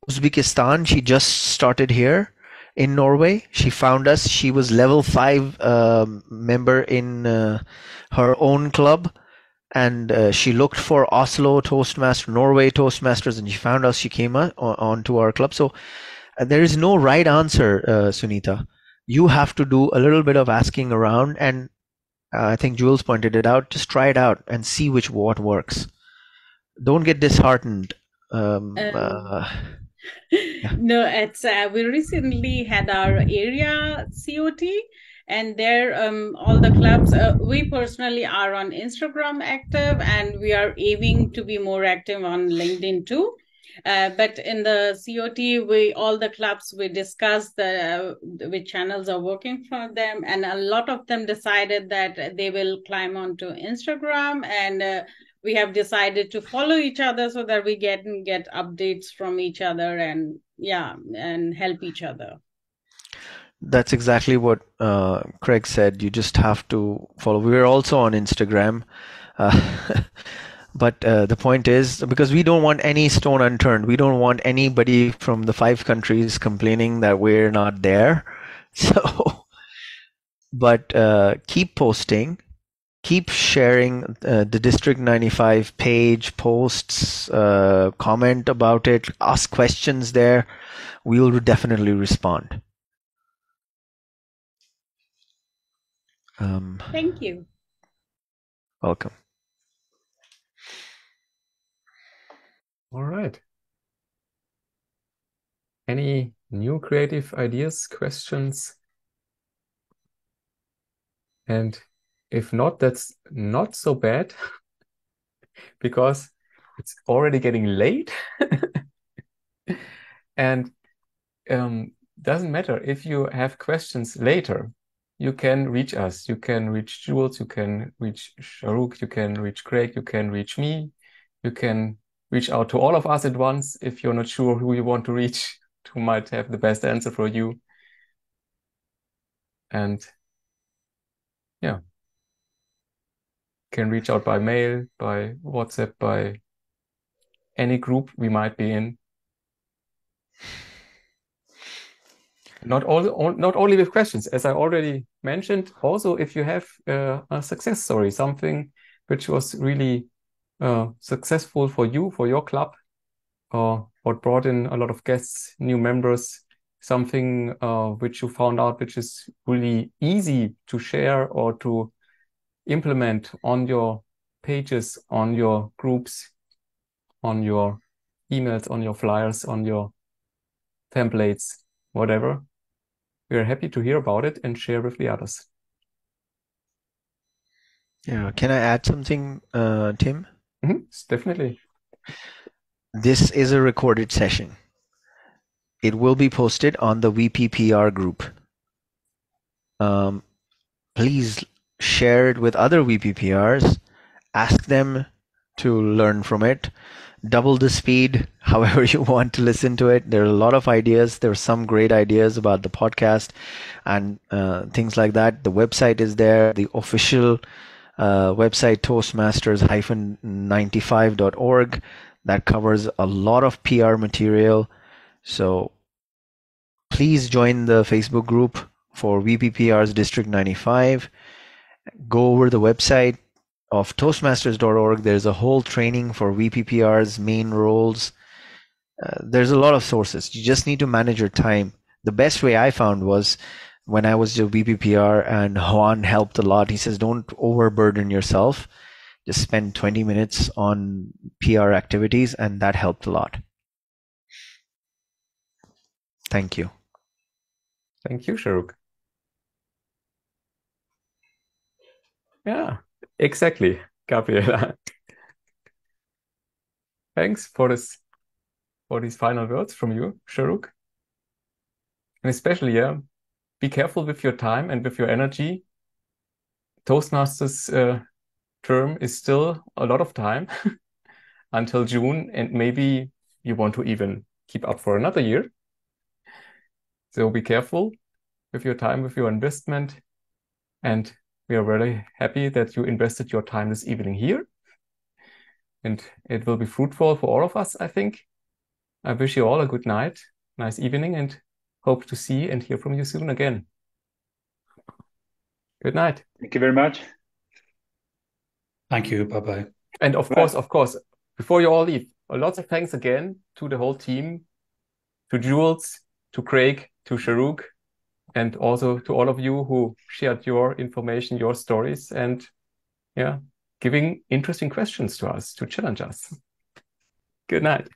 Uzbekistan. She just started here in Norway. She found us. She was level 5 member in her own club. And she looked for Oslo Toastmasters, Norway Toastmasters, and she found us. She came on to our club. So there is no right answer, Sunita. You have to do a little bit of asking around, and I think Jules pointed it out. Just try it out and see what works. Don't get disheartened. No, it's we recently had our area COT, and there all the clubs, we personally are on Instagram active, and we are aiming to be more active on LinkedIn too. But in the COT, all the clubs discuss which channels are working for them, and a lot of them decided that they will climb onto Instagram, and we have decided to follow each other so that we get updates from each other and help each other. That's exactly what Craig said. You just have to follow. We're also on Instagram. But the point is, because we don't want any stone unturned. We don't want anybody from the 5 countries complaining that we're not there. So, but keep posting, keep sharing the District 95 page, posts, comment about it, ask questions there. We will definitely respond. Thank you. Welcome. All right. Any new creative ideas, questions? And if not, that's not so bad because it's already getting late. And doesn't matter if you have questions later, you can reach us. You can reach Jules, you can reach Shahrukh, you can reach Craig, you can reach me, you can reach out to all of us at once. If you're not sure who you want to reach, who might have the best answer for you. And yeah, can reach out by mail, by WhatsApp, by any group we might be in. Not only with questions, as I already mentioned, also if you have a success story, something which was really successful for you, for your club, or brought in a lot of guests, new members, something which you found out which is really easy to share or to implement on your pages, on your groups, on your emails, on your flyers, on your templates, whatever. We are happy to hear about it and share with the others. Yeah, can I add something, Tim? Mm-hmm. Definitely. This is a recorded session. It will be posted on the VPPR group. Please share it with other VPPRs. Ask them to learn from it. Double the speed, however you want to listen to it. There are a lot of ideas. There are some great ideas about the podcast and things like that. The website is there. The official website Toastmasters-95.org that covers a lot of PR material. So please join the Facebook group for VPPR's District 95. Go over the website of Toastmasters.org. There's a whole training for VPPR's main roles. There's a lot of sources. You just need to manage your time. The best way I found was when I was the VPPR, and Juan helped a lot. He says, don't overburden yourself. Just spend 20 minutes on PR activities, and that helped a lot. Thank you. Thank you, Shahrukh. Yeah, exactly, Gabriela. Thanks for this, for these final words from you, Shahrukh. And especially, yeah, be careful with your time and with your energy. Toastmasters term is still a lot of time until June, and maybe you want to even keep up for another year. So be careful with your time, with your investment. And we are really happy that you invested your time this evening here. And it will be fruitful for all of us, I think. I wish you all a good night, nice evening, and hope to see and hear from you soon again. Good night. Thank you very much. Thank you. Bye-bye. And of course, before you all leave, lots of thanks again to the whole team, to Jules, to Craig, to Shahrukh, and also to all of you who shared your information, your stories, and yeah, giving interesting questions to us to challenge us. Good night.